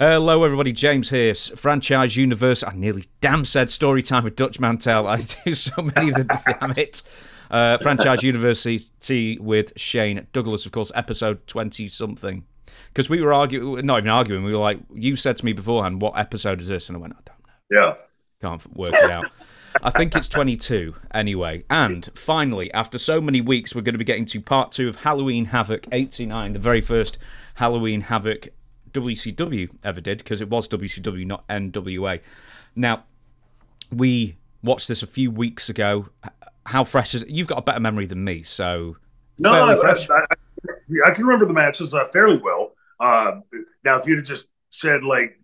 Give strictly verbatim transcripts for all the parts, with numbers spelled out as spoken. Hello everybody, James here, Franchise Universe. I nearly damn said story time with Dutch Mantel. I do so many of the damn it. Uh, Franchise University with Shane Douglas, of course, episode twenty something. Because we were arguing, not even arguing, we were like, you said to me beforehand, what episode is this? And I went, I don't know. Yeah. Can't work it out. I think it's twenty-two anyway. And finally, after so many weeks, we're going to be getting to part two of Halloween Havoc eighty-nine, the very first Halloween Havoc W C W ever did, because it was W C W, not N W A. Now, we watched this a few weeks ago. How fresh is it? You've got a better memory than me, so... No, I, I, I can remember the matches uh, fairly well. Uh, now, if you'd have just said, like,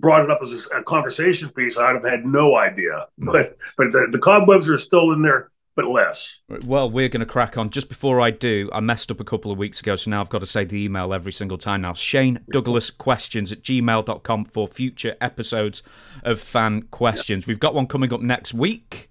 brought it up as a, a conversation piece, I'd have had no idea. Mm. But, but the, the cobwebs are still in there, but less. Well, we're going to crack on. Just before I do, I messed up a couple of weeks ago, so now I've got to say the email every single time now. Shane Douglas questions at gmail dot com for future episodes of Fan Questions. We've got one coming up next week.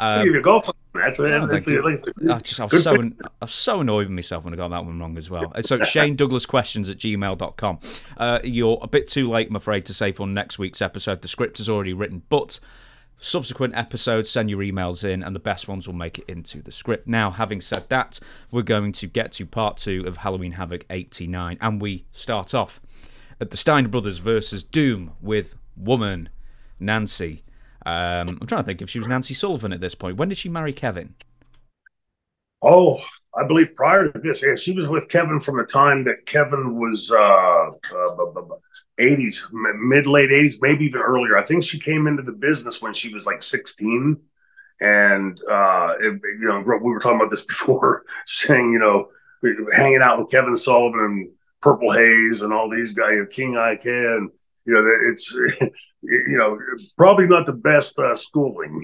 Um, you go that's it. That's it. I just, I was so an, I was so annoyed with myself when I got that one wrong as well. So Shane Douglas questions at gmail dot com. Uh, you're a bit too late, I'm afraid, to say for next week's episode. The script is already written, but subsequent episodes, send your emails in, and the best ones will make it into the script. Now, having said that, we're going to get to part two of Halloween Havoc eighty-nine, and we start off at the Steiner Brothers versus Doom with woman Nancy. Um, I'm trying to think if she was Nancy Sullivan at this point. When did she marry Kevin? Oh, I believe prior to this. Yeah, she was with Kevin from the time that Kevin was uh, uh, eighties, mid-late eighties, maybe even earlier. I think she came into the business when she was like sixteen. And, uh, it, you know, we were talking about this before, saying, you know, hanging out with Kevin Sullivan and Purple Haze and all these guys, King I K and, you know, it's, you know, probably not the best uh, schooling,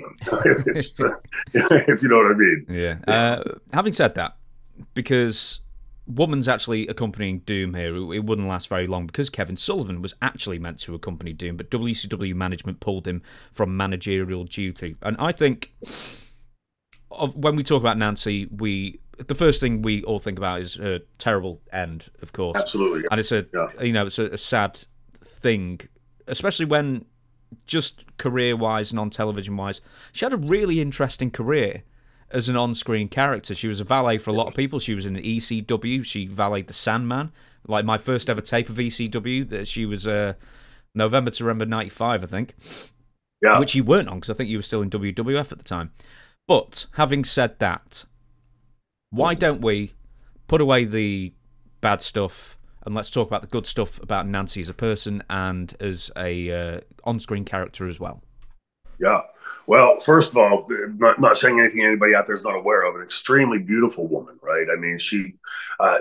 if, uh, if you know what I mean. Yeah. Uh, having said that, because Woman's actually accompanying Doom here, it wouldn't last very long because Kevin Sullivan was actually meant to accompany Doom, but W C W management pulled him from managerial duty. And I think of, when we talk about Nancy, we... the first thing we all think about is her terrible end, of course. Absolutely. Yeah. And it's a, yeah. you know, it's a, a sad... thing, especially when just career-wise and on television-wise, she had a really interesting career as an on-screen character. She was a valet for a lot of people. She was in E C W. She valeted the Sandman. Like my first ever tape of E C W, that she was uh, November to November ninety-five, I think. Yeah. Which you weren't on because I think you were still in W W F at the time. But having said that, why don't we put away the bad stuff? And let's talk about the good stuff about Nancy as a person and as a uh, on-screen character as well. Yeah. Well, first of all, not, not saying anything anybody out there is not aware of, an extremely beautiful woman, right? I mean, she uh,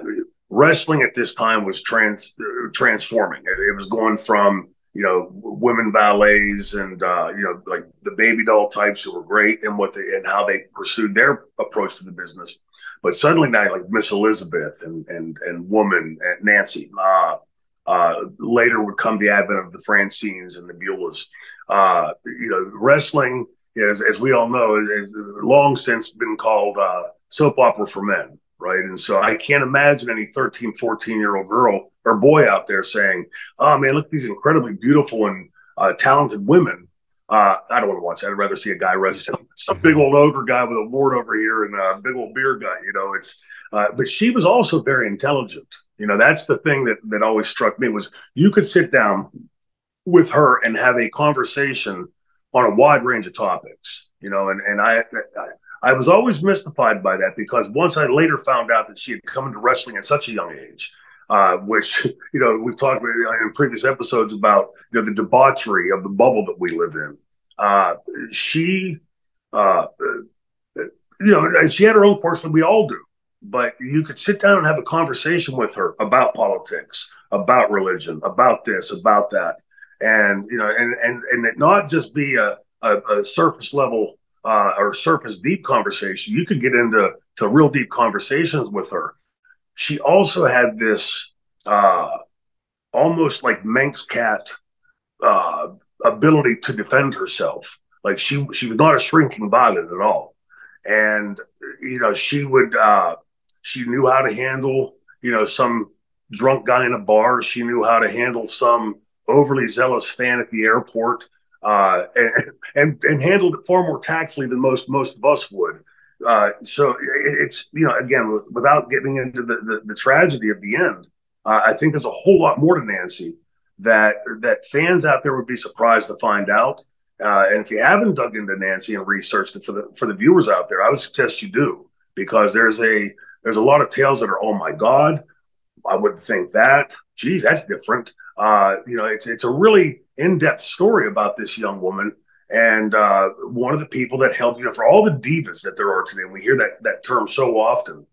wrestling at this time was trans uh, transforming. It, it was going from, you know, women valets and, uh, you know, like the baby doll types who were great and what they, and how they pursued their approach to the business. But suddenly now, like Miss Elizabeth and, and, and Woman and Nancy, uh, uh, later would come the advent of the Francines and the Beulahs. Uh, you know, wrestling is, as we all know, has long since been called uh, soap opera for men. Right. And so I can't imagine any thirteen, fourteen year old girl or boy out there saying, oh, man, look at these incredibly beautiful and uh, talented women. Uh, I don't want to watch that. I'd rather see a guy wrestling some big old ogre guy with a wart over here and a big old beer guy. You know, it's uh, but she was also very intelligent. You know, that's the thing that, that always struck me was you could sit down with her and have a conversation on a wide range of topics, you know, and, and I, I I was always mystified by that because once I later found out that she had come into wrestling at such a young age, uh, which, you know, we've talked in previous episodes about, you know, the debauchery of the bubble that we lived in. Uh, she, uh, you know, she had her own quirks, and we all do. But you could sit down and have a conversation with her about politics, about religion, about this, about that. And, you know, and, and, and it not just be a, a, a surface level Uh, or surface deep conversation. You could get into to real deep conversations with her. She also had this uh, almost like Manx cat uh, ability to defend herself. Like she she was not a shrinking violet at all, and you know she would uh, she knew how to handle you know some drunk guy in a bar. She knew how to handle some overly zealous fan at the airport, uh, and, and and handled it far more tactfully than most most of us would. Uh, so it's, you know, again, with, without getting into the, the, the tragedy of the end, uh, I think there's a whole lot more to Nancy that that fans out there would be surprised to find out. Uh, and if you haven't dug into Nancy and researched it for the for the viewers out there, I would suggest you do, because there's a there's a lot of tales that are, oh my God, I wouldn't think that. Geez, that's different. Uh, you know, it's it's a really in-depth story about this young woman. And uh, one of the people that helped, you know, for all the divas that there are today, and we hear that that term so often.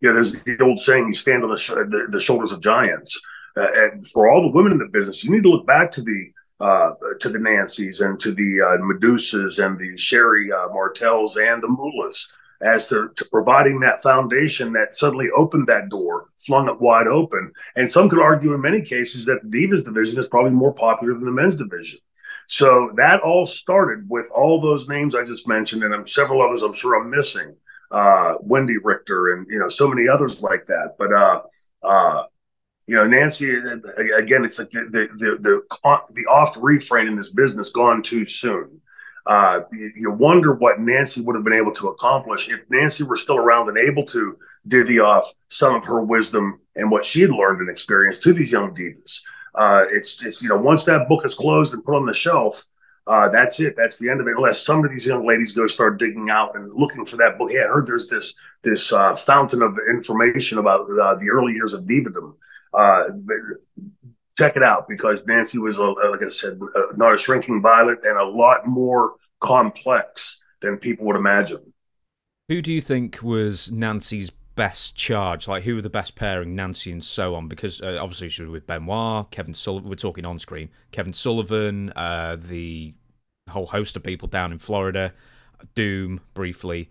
You know, there's the old saying, you stand on the, sh the, the shoulders of giants. Uh, and for all the women in the business, you need to look back to the uh, to the Nancys and to the uh, Medusas and the Sherry uh, Martells and the Moolahs as to, to providing that foundation that suddenly opened that door, flung it wide open. And some could argue in many cases that the divas division is probably more popular than the men's division. So that all started with all those names I just mentioned, and I'm, several others I'm sure I'm missing, uh, Wendy Richter and, you know, so many others like that. But, uh, uh, you know, Nancy, again, it's like the, the, the, the, the oft refrain in this business, gone too soon. Uh, you, you wonder what Nancy would have been able to accomplish if Nancy were still around and able to divvy off some of her wisdom and what she had learned and experienced to these young divas. Uh, it's just, you know, once that book is closed and put on the shelf, uh, that's it. That's the end of it. Unless some of these young ladies go start digging out and looking for that book. Yeah, I heard there's this this uh, fountain of information about uh, the early years of divedom. Uh, check it out, because Nancy was, a, like I said, a, not a shrinking violet and a lot more complex than people would imagine. Who do you think was Nancy's best charge? Like, who were the best pairing, Nancy and so on? Because uh, obviously she was with Benoit, Kevin Sullivan, we're talking on screen, Kevin Sullivan, uh, the whole host of people down in Florida, Doom, briefly.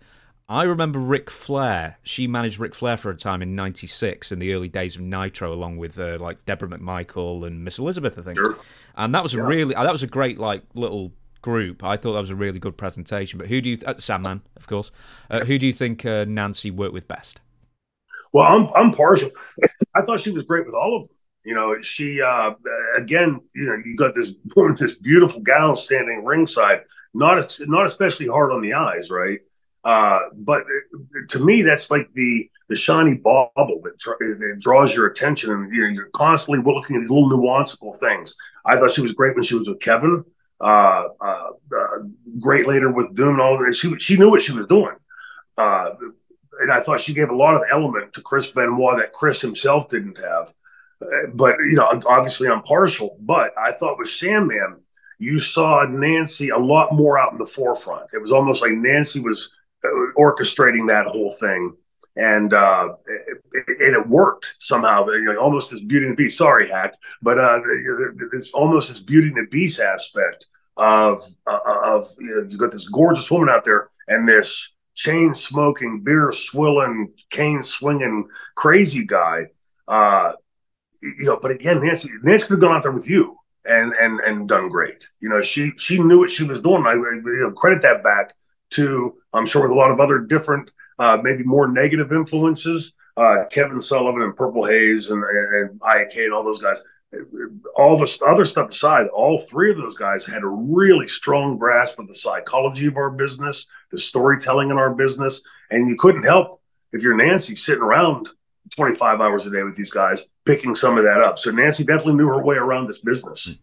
I remember Ric Flair. She managed Ric Flair for a time in ninety-six in the early days of Nitro, along with uh, like Deborah McMichael and Miss Elizabeth, I think. Sure. And that was yeah. a really, that was a great like little group. I thought that was a really good presentation. But who do you, uh, Sandman, of course, uh, who do you think uh, Nancy worked with best? Well, I'm I'm partial. I thought she was great with all of them. You know, she uh, again, you know, you got this this beautiful gal standing ringside, not not especially hard on the eyes, right? Uh, but to me, that's like the the shiny bauble that, that draws your attention, and you know, you're constantly looking at these little nuanceable things. I thought she was great when she was with Kevin. Uh, uh, uh, great later with Doom and all that. She she knew what she was doing. Uh, And I thought she gave a lot of element to Chris Benoit that Chris himself didn't have. Uh, but, you know, obviously I'm partial. But I thought with Sandman, you saw Nancy a lot more out in the forefront. It was almost like Nancy was orchestrating that whole thing. And uh, it, it, it worked somehow. You know, almost this Beauty and the Beast. Sorry, Hack. But uh, it's almost this Beauty and the Beast aspect of, uh, of you know, you've got this gorgeous woman out there and this chain smoking, beer swilling, cane swinging, crazy guy. Uh, you know, but again, Nancy, Nancy could have gone out there with you and and and done great. You know, she she knew what she was doing. I you know, credit that back to, I'm sure, with a lot of other different, uh, maybe more negative influences. Uh, Kevin Sullivan and Purple Haze and and I A K and all those guys. All this other stuff aside, all three of those guys had a really strong grasp of the psychology of our business, the storytelling in our business. And you couldn't help, if you're Nancy, sitting around twenty-five hours a day with these guys, picking some of that up. So Nancy definitely knew her way around this business.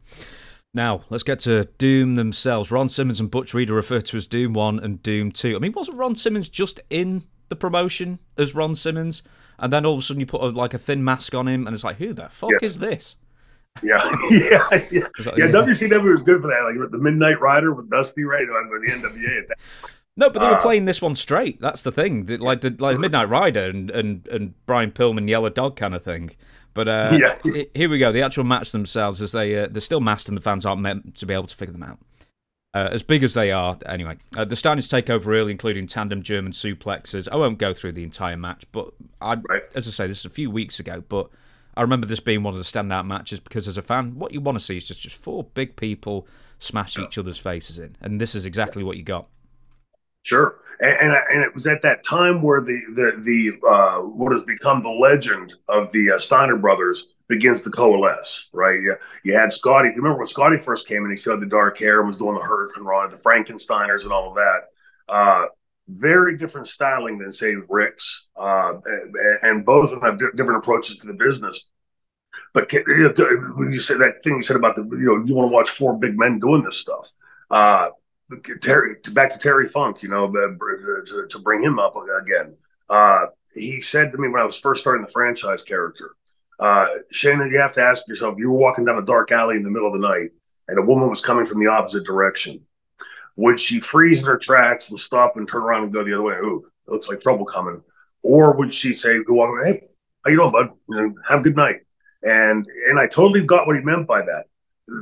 Now, let's get to Doom themselves. Ron Simmons and Butch Reed are referred to as Doom one and Doom two. I mean, wasn't Ron Simmons just in the promotion as Ron Simmons? And then all of a sudden you put a, like a thin mask on him and it's like, who the fuck yes. is this? Yeah, yeah, yeah. That, yeah. yeah. W C W was good for that, like the Midnight Rider with Dusty, right? Under the N W A. At that. No, but they were uh, playing this one straight. That's the thing, the, like the like Midnight Rider and and and Brian Pillman, Yellow Dog kind of thing. But uh, yeah. it, here we go. The actual match themselves, as they uh, they're still masked and the fans aren't meant to be able to figure them out. Uh, as big as they are, anyway. Uh, the Steiners take over early, including tandem German suplexes. I won't go through the entire match, but I, right. as I say, this is a few weeks ago, but I remember this being one of the standout matches because, as a fan, what you want to see is just, just four big people smash yeah. each other's faces in, and this is exactly yeah. what you got. Sure, and and, and it was at that time where the the the uh, what has become the legend of the uh, Steiner Brothers begins to coalesce, right? You, you had Scotty. If you remember when Scotty first came in, he still had the dark hair and was doing the Hurricane Run, the Frankensteiners and all of that. Uh, very different styling than, say, Rick's. Uh, and, and both of them have di different approaches to the business. But when you say that thing you said about the, you know, you want to watch four big men doing this stuff. Uh, Terry, back to Terry Funk, you know, to, to bring him up again. Uh, he said to me when I was first starting the franchise character, uh, Shayna, you have to ask yourself, you were walking down a dark alley in the middle of the night and a woman was coming from the opposite direction. Would she freeze in her tracks and stop and turn around and go the other way? Ooh, looks like trouble coming. Or would she say, go on, hey, how you doing, bud? You know, have a good night. And and I totally got what he meant by that.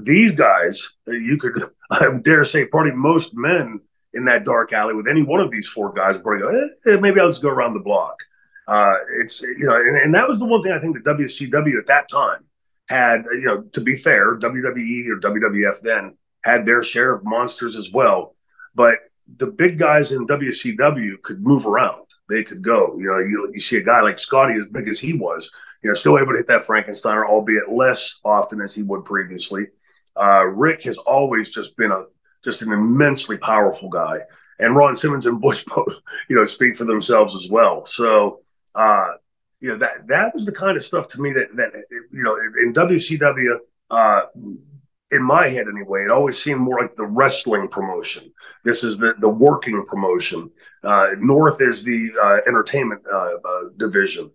These guys, you could, I dare say, probably most men in that dark alley with any one of these four guys, probably go, eh, maybe I'll just go around the block. Uh, it's, you know, and, and that was the one thing I think the W C W at that time had, you know, to be fair, W W E or W W F then had their share of monsters as well. But the big guys in W C W could move around. They could go, you know, you, you see a guy like Scotty as big as he was, you know, still able to hit that Frankensteiner, albeit less often as he would previously. Uh, Rick has always just been a just an immensely powerful guy, and Ron Simmons and Butch both, you know, speak for themselves as well. So, uh, you know, that that was the kind of stuff to me that that you know in W C W, uh, in my head anyway, it always seemed more like the wrestling promotion. This is the the working promotion. Uh, North is the uh, entertainment uh, uh, division.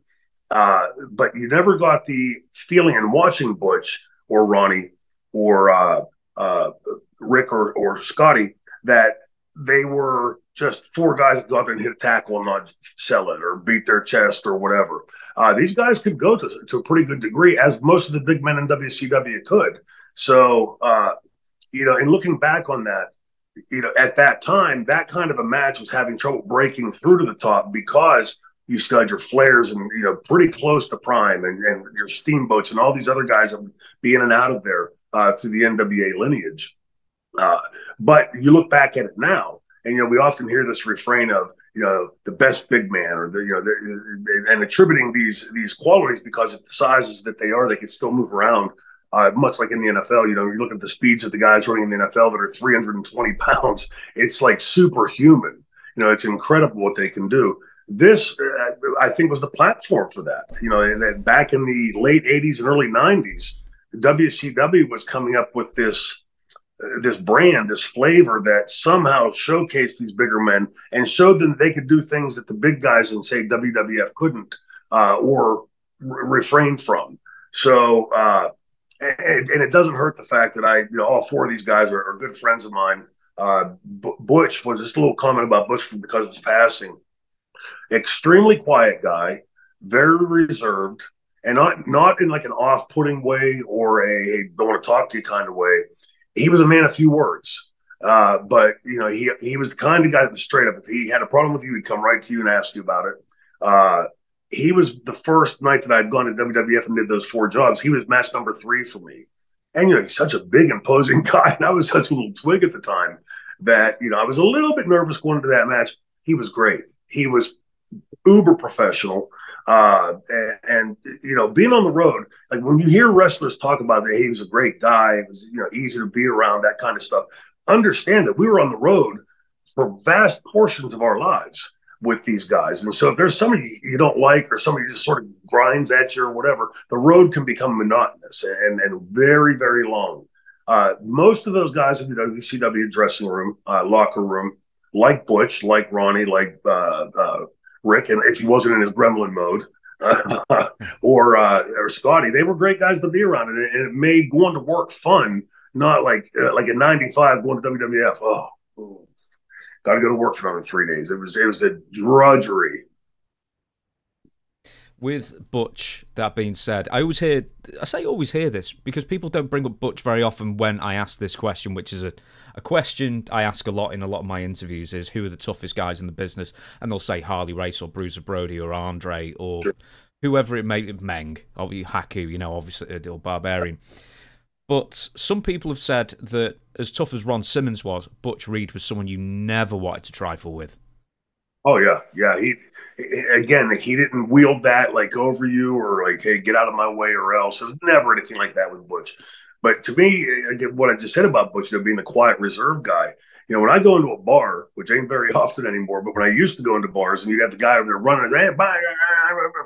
Uh, but you never got the feeling in watching Butch or Ronnie or uh, uh, Rick or, or Scotty that they were just four guys that go out there and hit a tackle and not sell it or beat their chest or whatever. Uh, these guys could go to, to a pretty good degree, as most of the big men in W C W could. So, uh, you know, in looking back on that, you know, at that time, that kind of a match was having trouble breaking through to the top because – you still had your Flairs and, you know, pretty close to Prime and, and your Steamboats and all these other guys that would be in and out of there uh, through the N W A lineage. Uh, but you look back at it now, and, you know, we often hear this refrain of, you know, the best big man or, the you know, the, and attributing these these qualities because of the sizes that they are, they can still move around, uh, much like in the N F L. You know, you look at the speeds of the guys running in the N F L that are three hundred twenty pounds. It's like superhuman. You know, it's incredible what they can do. This, I think, was the platform for that. You know, and back in the late eighties and early nineties, W C W was coming up with this, uh, this brand, this flavor that somehow showcased these bigger men and showed them they could do things that the big guys in, say, W W F couldn't uh, or re refrain from. So, uh, and, and it doesn't hurt the fact that I, you know, all four of these guys are, are good friends of mine. Uh, Butch was just a little comment about Butch because of his passing. Extremely quiet guy, very reserved, and not not in like an off-putting way or a hey, don't want to talk to you kind of way. He was a man of few words, uh, but you know he he was the kind of guy that was straight up. If he had a problem with you, he'd come right to you and ask you about it. Uh, he was the first night that I'd gone to W W F and did those four jobs. He was match number three for me, and you know he's such a big, imposing guy, and I was such a little twig at the time that you know I was a little bit nervous going into that match. He was great. He was uber professional. Uh, and, and, you know, being on the road, like when you hear wrestlers talk about that, hey, he was a great guy. It was, you know, easy to be around, that kind of stuff. Understand that we were on the road for vast portions of our lives with these guys. And so if there's somebody you don't like or somebody just sort of grinds at you or whatever, the road can become monotonous and, and very, very long. Uh, most of those guys in the W C W dressing room, uh, locker room, like Butch, like Ronnie, like uh, uh, Rick, and if he wasn't in his gremlin mode, uh, or uh, or Scotty, they were great guys to be around, and it, and it made going to work fun. Not like uh, like at ninety-five going to W W F. Oh, oh got to go to work for another three days. It was it was a drudgery. With Butch, that being said, I always hear I say always hear this because people don't bring up Butch very often when I ask this question, which is a A question I ask a lot in a lot of my interviews is, who are the toughest guys in the business? And they'll say Harley Race or Bruiser Brody or Andre or sure. whoever it may be, Meng, or Haku, you know, obviously, or Barbarian. But some people have said that as tough as Ron Simmons was, Butch Reed was someone you never wanted to trifle with. Oh yeah, yeah. He, again, he didn't wield that like over you or like, hey, get out of my way or else. It was never anything like that with Butch. But to me, again, what I just said about Butch, you know, being the quiet, reserved guy. You know, when I go into a bar, which ain't very often anymore, but when I used to go into bars and you got the guy over there running, hey, bye,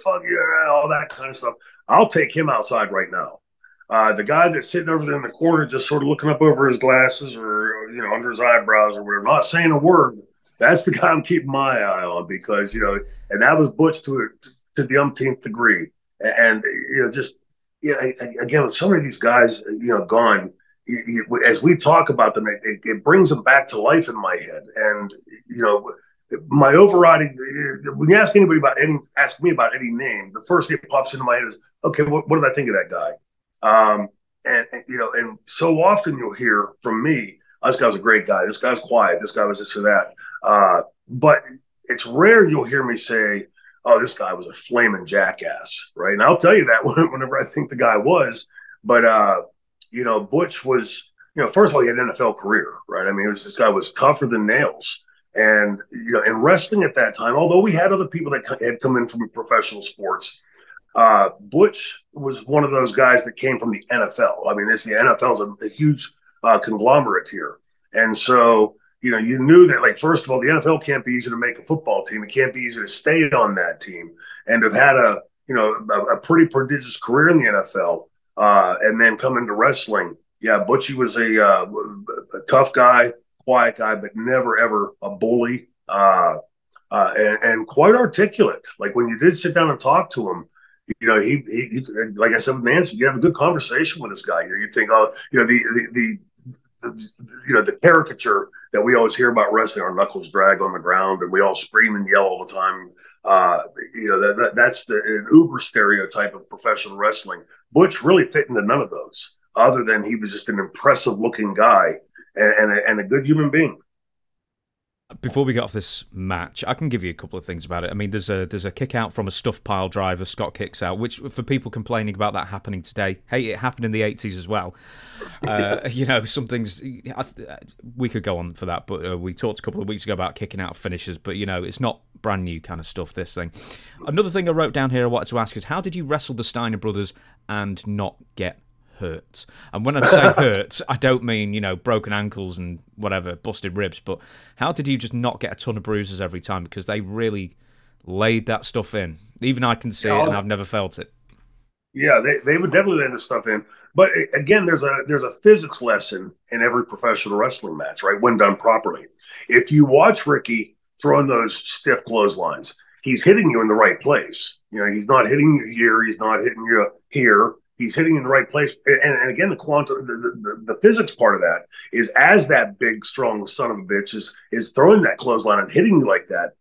fuck you, all that kind of stuff. I'll take him outside right now. Uh, the guy that's sitting over there in the corner, just sort of looking up over his glasses or, you know, under his eyebrows or whatever, not saying a word. That's the guy I'm keeping my eye on because, you know, and that was Butch to to the umpteenth degree. And, you know, just, you know, again, with so many of these guys, you know, gone, you, you, as we talk about them, it, it brings them back to life in my head. And, you know, my overriding, when you ask anybody about any, ask me about any name, the first thing that pops into my head is, okay, what, what did I think of that guy? Um, and, and, you know, and so often you'll hear from me, oh, this guy was a great guy. This guy was quiet. This guy was this or that. Uh, but it's rare you'll hear me say, oh, this guy was a flaming jackass, right? And I'll tell you that whenever I think the guy was. But, uh, you know, Butch was, you know, first of all, he had an N F L career, right? I mean, it was, this guy was tougher than nails. And, you know, in wrestling at that time, although we had other people that had come in from professional sports, uh, Butch was one of those guys that came from the N F L. I mean, this, the N F L is a, a huge uh, conglomerate here. And so, you know, you knew that, like, first of all, the N F L can't be easy to make a football team. It can't be easy to stay on that team and have had a, you know, a, a pretty prodigious career in the N F L uh, and then come into wrestling. Yeah, Butchie was a, uh, a tough guy, quiet guy, but never, ever a bully uh, uh, and, and quite articulate. Like, when you did sit down and talk to him, you know, he, he like I said, with Nancy, you have a good conversation with this guy. You know, you think, oh, you know, the, the, the The, you know, the caricature that we always hear about wrestling, our knuckles drag on the ground and we all scream and yell all the time. Uh, you know, that, that, that's the an uber stereotype of professional wrestling. Butch really fit into none of those other than he was just an impressive looking guy and, and, a, and a good human being. Before we get off this match, I can give you a couple of things about it. I mean, there's a there's a kick out from a stuffed pile driver. Scott kicks out, which for people complaining about that happening today, hey, it happened in the eighties as well. Yes. Uh, you know, some things I, we could go on for that, but uh, we talked a couple of weeks ago about kicking out finishes. But you know, it's not brand new kind of stuff. This thing. Another thing I wrote down here I wanted to ask is, how did you wrestle the Steiner brothers and not get hurt? And when I say hurt, I don't mean, you know, broken ankles and whatever, busted ribs, but how did you just not get a ton of bruises every time? Because they really laid that stuff in. Even I can see yeah, it, and I've never felt it. Yeah, they, they would definitely lay this stuff in. But again, there's a there's a physics lesson in every professional wrestling match, right, when done properly. If you watch Ricky throwing those stiff clotheslines, he's hitting you in the right place. You know, he's not hitting you here. He's not hitting you here. He's hitting in the right place. And, and again, the quantum, the, the, the physics part of that is as that big, strong son of a bitch is, is throwing that clothesline and hitting you like that,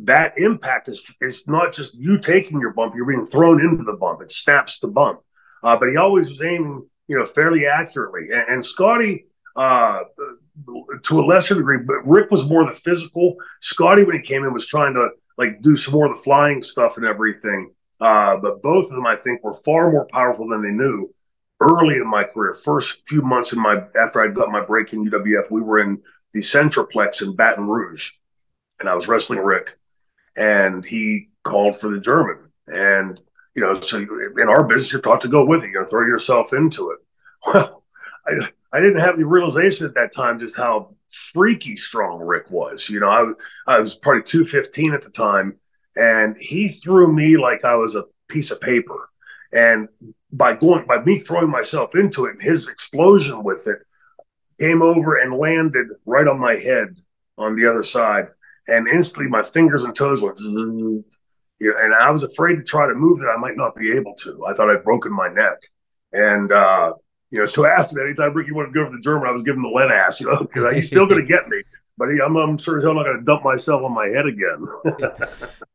that impact is, is not just you taking your bump, you're being thrown into the bump. It snaps the bump. Uh, but he always was aiming, you know, fairly accurately. And, and Scotty, uh, to a lesser degree, but Rick was more the physical. Scotty, when he came in, was trying to, like, do some more of the flying stuff and everything. Uh, but both of them, I think, were far more powerful than they knew early in my career. First few months in my after I got my break in U W F, we were in the Centroplex in Baton Rouge, and I was wrestling Rick, and he called for the German. And, you know, so in our business, you're taught to go with it. You're going to throw yourself into it. Well, I, I didn't have the realization at that time just how freaky strong Rick was. You know, I, I was probably two fifteen at the time. And he threw me like I was a piece of paper. And by going, by me throwing myself into it, and his explosion with it came over and landed right on my head on the other side. And instantly my fingers and toes went, you know, and I was afraid to try to move that I might not be able to. I thought I'd broken my neck. And, uh, you know, so after that, anytime Ricky wanted to go for the German, I was giving the lead ass, you know, because he's still going to get me. But I'm, I'm sure as hell not going to dump myself on my head again.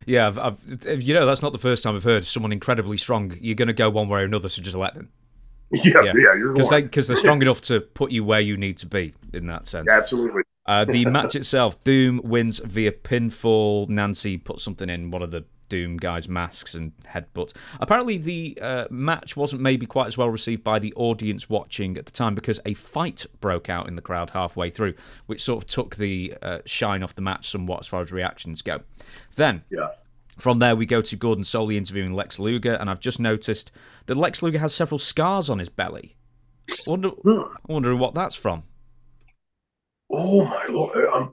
yeah, I've, I've, you know, that's not the first time I've heard someone incredibly strong. You're going to go one way or another, so just let them. Yeah, yeah, yeah you're Because they, they're strong enough to put you where you need to be in that sense. Yeah, absolutely. Uh, the match itself, Doom wins via pinfall. Nancy puts something in one of the Doom guys' masks and headbutts. Apparently the uh, match wasn't maybe quite as well received by the audience watching at the time because a fight broke out in the crowd halfway through, which sort of took the uh, shine off the match somewhat as far as reactions go. Then... yeah. From there, we go to Gordon Soley interviewing Lex Luger, and I've just noticed that Lex Luger has several scars on his belly. Wonder, I'm wondering what that's from. Oh, my Lord. I'm,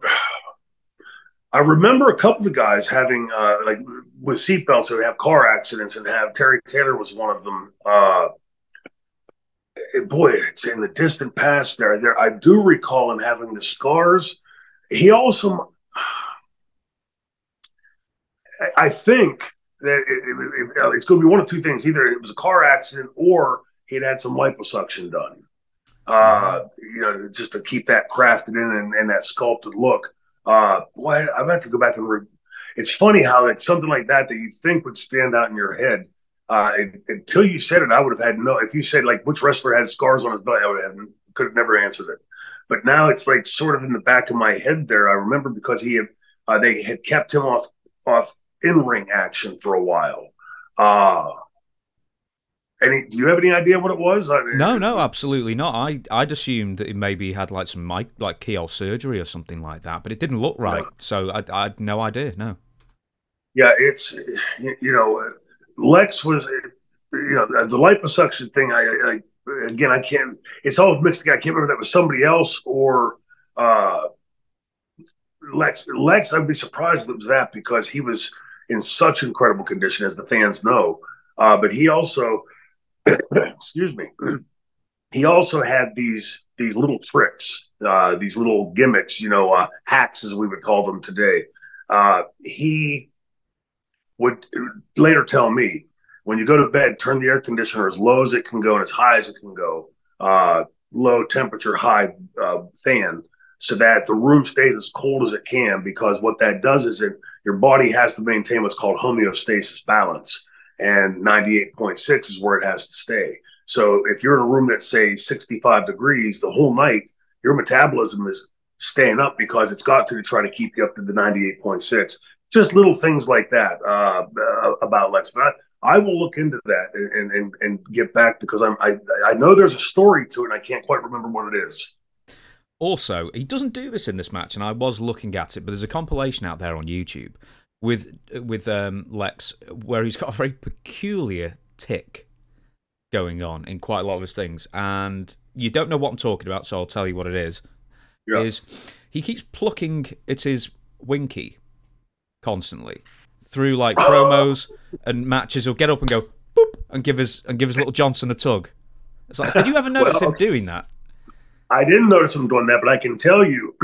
I remember a couple of guys having, uh, like, with seatbelts, who have car accidents and have, Terry Taylor was one of them. Uh, boy, it's in the distant past there. there. I do recall him having the scars. He also... I think that it, it, it, it's going to be one of two things. Either it was a car accident or he'd had some liposuction done, uh, you know, just to keep that crafted in and, and that sculpted look. Uh, boy, I've had to go back and re it's funny how it's something like that that you think would stand out in your head. Uh, it, until you said it, I would have had no – if you said, like, which wrestler had scars on his belly, I would have could have never answered it. But now it's, like, sort of in the back of my head there. I remember because he had, uh, they had kept him off off – in-ring action for a while. Uh, any, do you have any idea what it was? I mean, no, no, absolutely not. I, I'd assumed that it maybe had like some mic, like keyhole surgery or something like that, but it didn't look right, no. so I, I had no idea, no. Yeah, it's, you know, Lex was, you know, the liposuction thing, I, I again, I can't, it's all mixed. I can't remember if that was somebody else or uh, Lex. Lex, I'd be surprised if it was that because he was in such incredible condition, as the fans know. Uh, but he also, excuse me, he also had these these little tricks, uh, these little gimmicks, you know, uh, hacks as we would call them today. Uh, he would later tell me, when you go to bed, turn the air conditioner as low as it can go and as high as it can go, uh, low temperature, high uh, fan, so that the room stays as cold as it can, because what that does is it, your body has to maintain what's called homeostasis, balance, and ninety-eight point six is where it has to stay. So if you're in a room that's, say, sixty-five degrees the whole night, your metabolism is staying up because it's got to try to keep you up to the ninety-eight point six. Just little things like that uh, about Lex. But I, I will look into that and, and, and get back, because I'm, I, I know there's a story to it and I can't quite remember what it is. Also, he doesn't do this in this match, and I was looking at it, but there's a compilation out there on YouTube with with um, Lex where he's got a very peculiar tic going on in quite a lot of his things, and you don't know what I'm talking about, so I'll tell you what it is. Yeah. Is he keeps plucking at his winky constantly through like promos and matches. He'll get up and go boop and give his and give his little Johnson a tug. It's like, did you ever notice well, him doing that? I didn't notice him doing that, but I can tell you,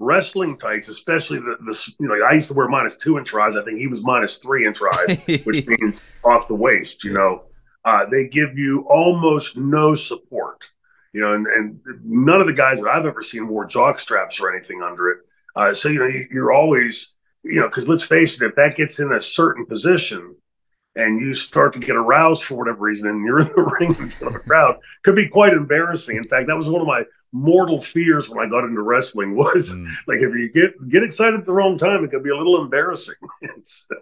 wrestling tights, especially the, the you know, I used to wear minus two inch rise. I think he was minus three inch rise, which means off the waist. You know, uh, they give you almost no support. You know, and, and none of the guys that I've ever seen wore jock straps or anything under it. Uh, so you know, you, you're always, you know, because let's face it, if that gets in a certain position, and you start to get aroused for whatever reason, and you're in the ring in front of the crowd, could be quite embarrassing. In fact, that was one of my mortal fears when I got into wrestling was, mm. like, if you get get excited at the wrong time, it could be a little embarrassing. So.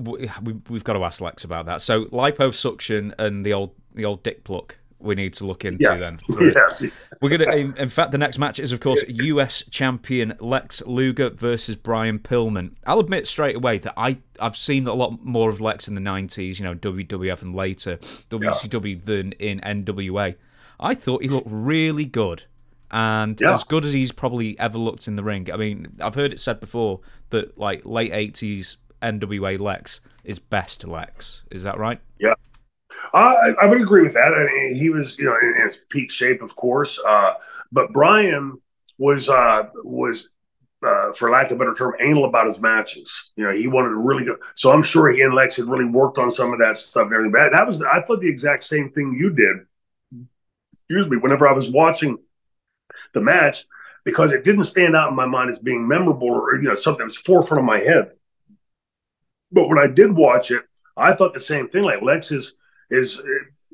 we, we've got to ask Lex about that. So liposuction and the old the old dick pluck we need to look into yeah. then. Yes. We're gonna. In fact, the next match is, of course, U S champion Lex Luger versus Brian Pillman. I'll admit straight away that I I've seen a lot more of Lex in the nineties, you know, W W F and later W C W yeah. than in N W A. I thought he looked really good, and yeah. as good as he's probably ever looked in the ring. I mean, I've heard it said before that like late eighties N W A Lex is best Lex. Is that right? Yeah. Uh, I, I would agree with that. I mean, he was, you know, in, in his peak shape, of course. Uh, but Brian was uh, was, uh, for lack of a better term, anal about his matches. You know, he wanted to really go. So I'm sure he and Lex had really worked on some of that stuff and everything. But that was, I thought, the exact same thing you did. Excuse me. Whenever I was watching the match, because it didn't stand out in my mind as being memorable or, you know, something that was forefront of my head. But when I did watch it, I thought the same thing. Like, Lex is. Is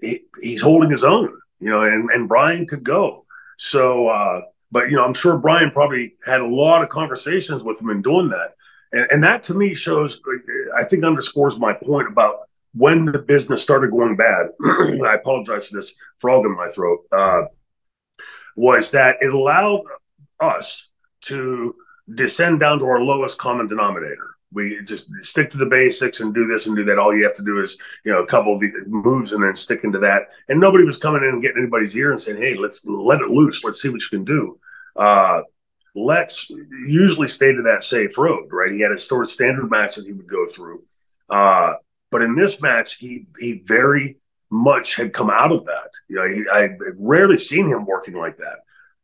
he, he's holding his own, you know, and, and Brian could go. So, uh, but, you know, I'm sure Brian probably had a lot of conversations with him in doing that. And, and that to me shows, I think underscores my point about when the business started going bad, I apologize for this frog in my throat, uh, was that it allowed us to descend down to our lowest common denominator. We just stick to the basics and do this and do that. All you have to do is, you know, a couple of these moves and then stick into that. And nobody was coming in and getting anybody's ear and saying, hey, let's let it loose. Let's see what you can do. Uh, Lex usually stayed to that safe road, right? He had his sort of standard match that he would go through. Uh, but in this match, he he very much had come out of that. You know, he, I rarely seen him working like that,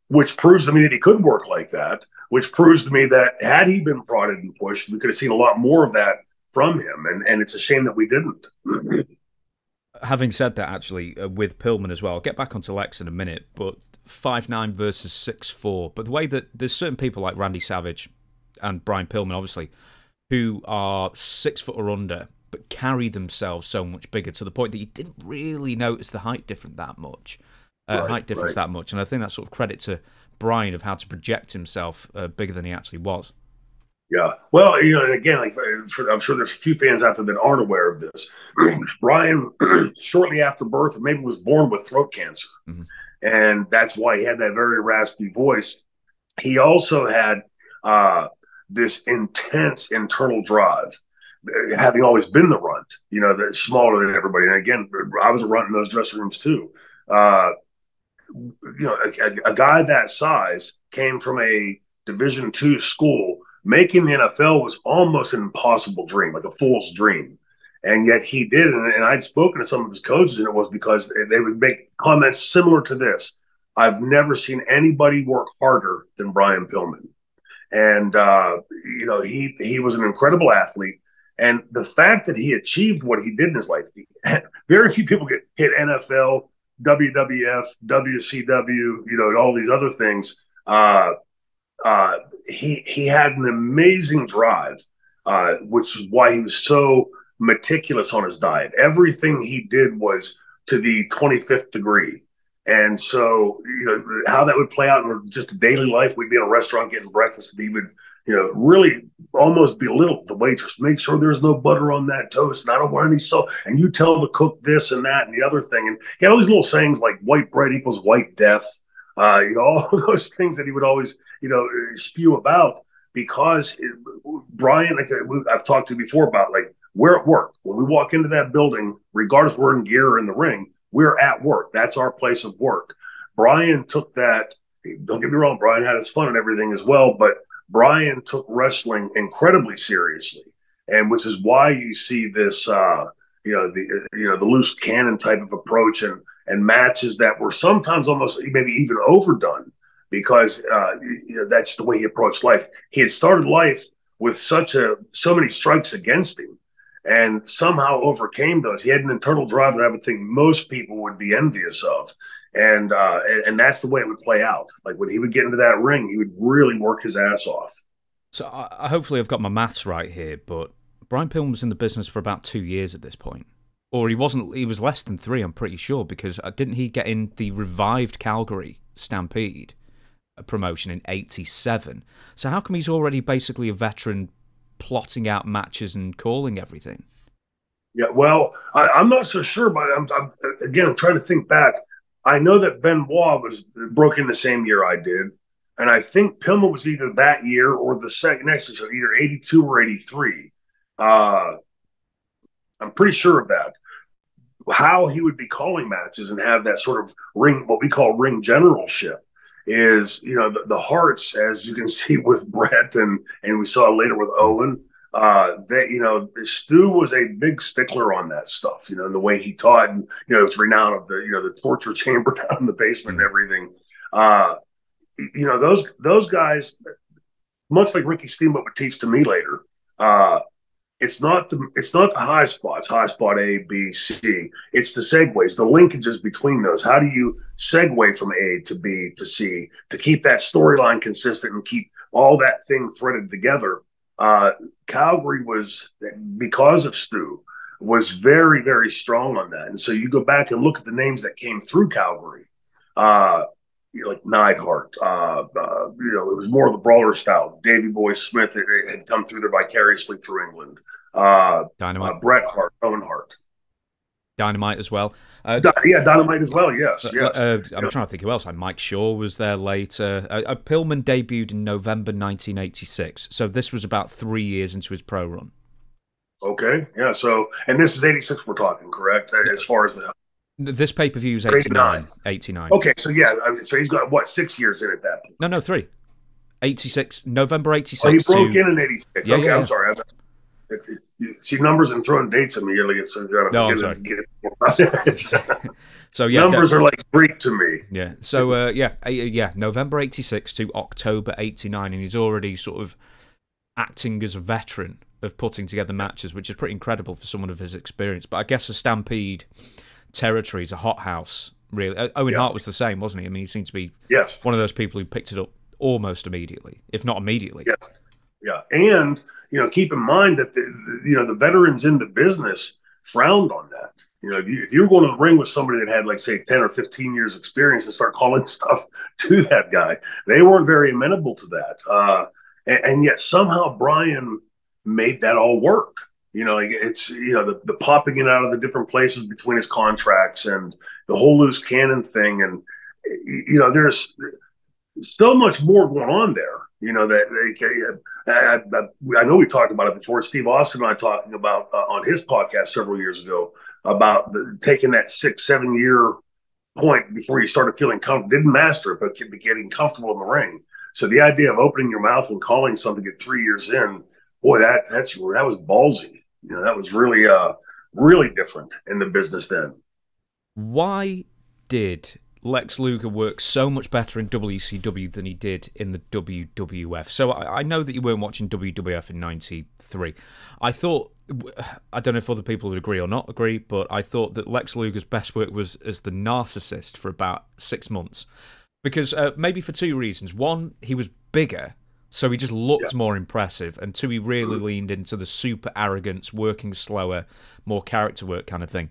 which proves to me that he could work like that, which proves to me that had he been prodded and pushed, we could have seen a lot more of that from him. And, and it's a shame that we didn't. Having said that, actually, uh, with Pillman as well, I'll get back onto Lex in a minute, but five nine versus six four. But the way that there's certain people like Randy Savage and Brian Pillman, obviously, who are six foot or under, but carry themselves so much bigger to the point that you didn't really notice the height difference that much. Uh, right, height difference right. that much, and I think that's sort of credit to Brian of how to project himself uh, bigger than he actually was. Yeah, well, you know, and again, like for, I'm sure there's a few fans out there that aren't aware of this. Brian, shortly after birth, maybe was born with throat cancer, mm-hmm. and that's why he had that very raspy voice. He also had uh, this intense internal drive, having always been the runt, you know, that's smaller than everybody. And again, I was a runt in those dressing rooms too. Uh, you know, a, a guy that size came from a Division two school. Making the N F L was almost an impossible dream, like a fool's dream. And yet he did. And, and I'd spoken to some of his coaches, and it was because they would make comments similar to this. I've never seen anybody work harder than Brian Pillman. And, uh, you know, he, he was an incredible athlete. And the fact that he achieved what he did in his life, very few people get hit N F L, W W F, W C W, you know, and all these other things. Uh, uh, he he had an amazing drive, uh, which is why he was so meticulous on his diet. Everything he did was to the twenty-fifth degree. And so, you know, how that would play out in just daily life, we'd be in a restaurant getting breakfast, and he would, you know, really almost belittle the waitress. Make sure there's no butter on that toast, and I don't want any salt. And you tell the cook this and that and the other thing. And he had all these little sayings like white bread equals white death. Uh, you know, all those things that he would always, you know, spew about because it, Brian, like I've talked to you before about, like, we're at work. When we walk into that building, regardless if we're in gear or in the ring, we're at work. That's our place of work. Brian took that. Don't get me wrong, Brian had his fun and everything as well, but Brian took wrestling incredibly seriously, and which is why you see this, uh, you know, the you know the loose cannon type of approach and and matches that were sometimes almost maybe even overdone because uh, you know, that's the way he approached life. He had started life with such a so many strikes against him, and somehow overcame those. He had an internal drive that I would think most people would be envious of. And uh, and that's the way it would play out. Like when he would get into that ring, he would really work his ass off. So I, hopefully I've got my maths right here, but Brian Pillman was in the business for about two years at this point, or he wasn't. He was less than three, I'm pretty sure, because didn't he get in the revived Calgary Stampede promotion in eighty-seven? So how come he's already basically a veteran, plotting out matches and calling everything? Yeah, well, I, I'm not so sure, but I'm, I'm again, I'm trying to think back. I know that Benoit was broke in the same year I did, and I think Pillman was either that year or the second next year, so either eighty-two or eighty-three. Uh, I'm pretty sure of that. How he would be calling matches and have that sort of ring, what we call ring generalship, is, you know, the, the hearts, as you can see with Brett and and we saw later with Owen. Uh, that, you know, Stu was a big stickler on that stuff, you know, the way he taught, and, you know, it's renowned of the, you know, the torture chamber down in the basement and everything. Uh, you know, those, those guys, much like Ricky Steamboat would teach to me later, uh, it's not the, it's not the high spots, high spot A, B, C, it's the segues, the linkages between those. How do you segue from A to B to C to keep that storyline consistent and keep all that thing threaded together? Uh, Calgary was, because of Stu, was very, very strong on that. And so you go back and look at the names that came through Calgary. Uh, you know, like Neidhart. Uh, uh, you know, it was more of the brawler style. Davey Boy Smith had come through there vicariously through England. Uh, Dynamite. Uh, Bret Hart, Owen Hart. Dynamite as well. Uh, Di yeah, Dynamite as well, yes. Uh, yes. Uh, I'm yeah. trying to think who else. Mike Shaw was there later. Uh, uh, Pillman debuted in November nineteen eighty-six, so this was about three years into his pro run. Okay, yeah, so, and this is eighty-six we're talking, correct, as far as the... This pay-per-view is eighty-nine. eighty-nine. Okay, so yeah, so he's got, what, six years in at that point? No, no, three. eighty-six, November eighty-six. Oh, he broke to... in in eighty-six. Yeah, okay, yeah, I'm yeah. sorry. I... See numbers and throwing dates at me. It's, uh, no, I'm sorry. It's, so yeah, numbers are like Greek to me. Yeah. So uh, yeah, yeah. November eighty-six to October eighty-nine, and he's already sort of acting as a veteran of putting together matches, which is pretty incredible for someone of his experience. But I guess a Stampede territory is a hothouse, really. Owen yeah. Hart was the same, wasn't he? I mean, he seemed to be yes. one of those people who picked it up almost immediately, if not immediately. Yes. Yeah, and. You know, keep in mind that the, the you know the veterans in the business frowned on that. You know, if you if you're going to the ring with somebody that had like say ten or fifteen years experience and start calling stuff to that guy, they weren't very amenable to that. Uh, and, and yet somehow Brian made that all work. You know, it's you know the the popping in out of the different places between his contracts and the whole loose cannon thing, and you know there's so much more going on there. You know, that they, I, I, I know we talked about it before. Steve Austin and I talking about uh, on his podcast several years ago about the, taking that six, seven year point before you started feeling comfortable. Didn't master it, but could be getting comfortable in the ring. So the idea of opening your mouth and calling something at three years in, boy, that that's that was ballsy. You know, that was really, uh, really different in the business then. Why did Lex Luger worked so much better in W C W than he did in the W W F? So I, I know that you weren't watching W W F in ninety-three. I thought, I don't know if other people would agree or not agree, but I thought that Lex Luger's best work was as the narcissist for about six months. Because uh, maybe for two reasons. One, he was bigger, so he just looked yeah. more impressive. And two, he really leaned into the super arrogance, working slower, more character work kind of thing.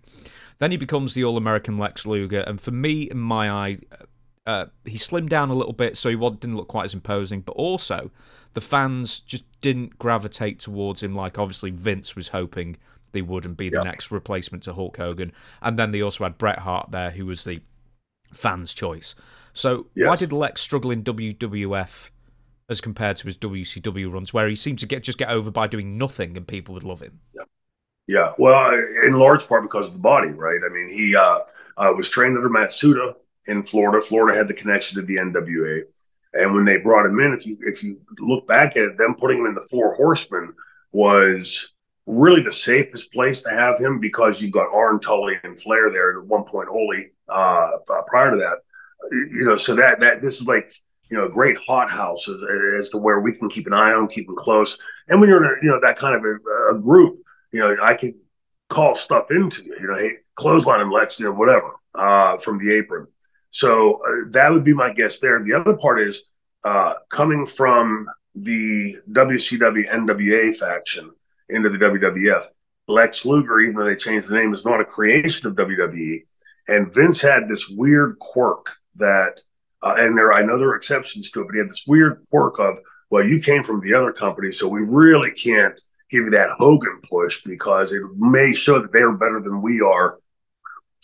Then he becomes the All-American Lex Luger, and for me, in my eye, uh, he slimmed down a little bit, so he didn't look quite as imposing, but also the fans just didn't gravitate towards him like obviously Vince was hoping they would and be the yeah. next replacement to Hulk Hogan. And then they also had Bret Hart there, who was the fans' choice. So yes. why did Lex struggle in W W F as compared to his W C W runs, where he seemed to get just get over by doing nothing and people would love him? Yeah. Yeah, well, in large part because of the body, right? I mean, he uh, uh, was trained under Matsuda in Florida. Florida had the connection to the N W A, and when they brought him in, if you if you look back at it, them putting him in the Four Horsemen was really the safest place to have him because you got Arn, Tully, and Flair there at one point. Ole uh, prior to that, you know, so that that this is like. You know, great hothouse as, as to where we can keep an eye on, keep them close, and when you're in a, you know that kind of a, a group. You know, I could call stuff into you, you know, hey, clothesline him, Lex, you know, whatever, uh, from the apron. So uh, that would be my guess there. The other part is uh, coming from the W C W N W A faction into the W W F, Lex Luger, even though they changed the name, is not a creation of W W E. And Vince had this weird quirk that, uh, and there I know there are exceptions to it, but he had this weird quirk of, well, you came from the other company, so we really can't give you that Hogan push because it may show that they're better than we are.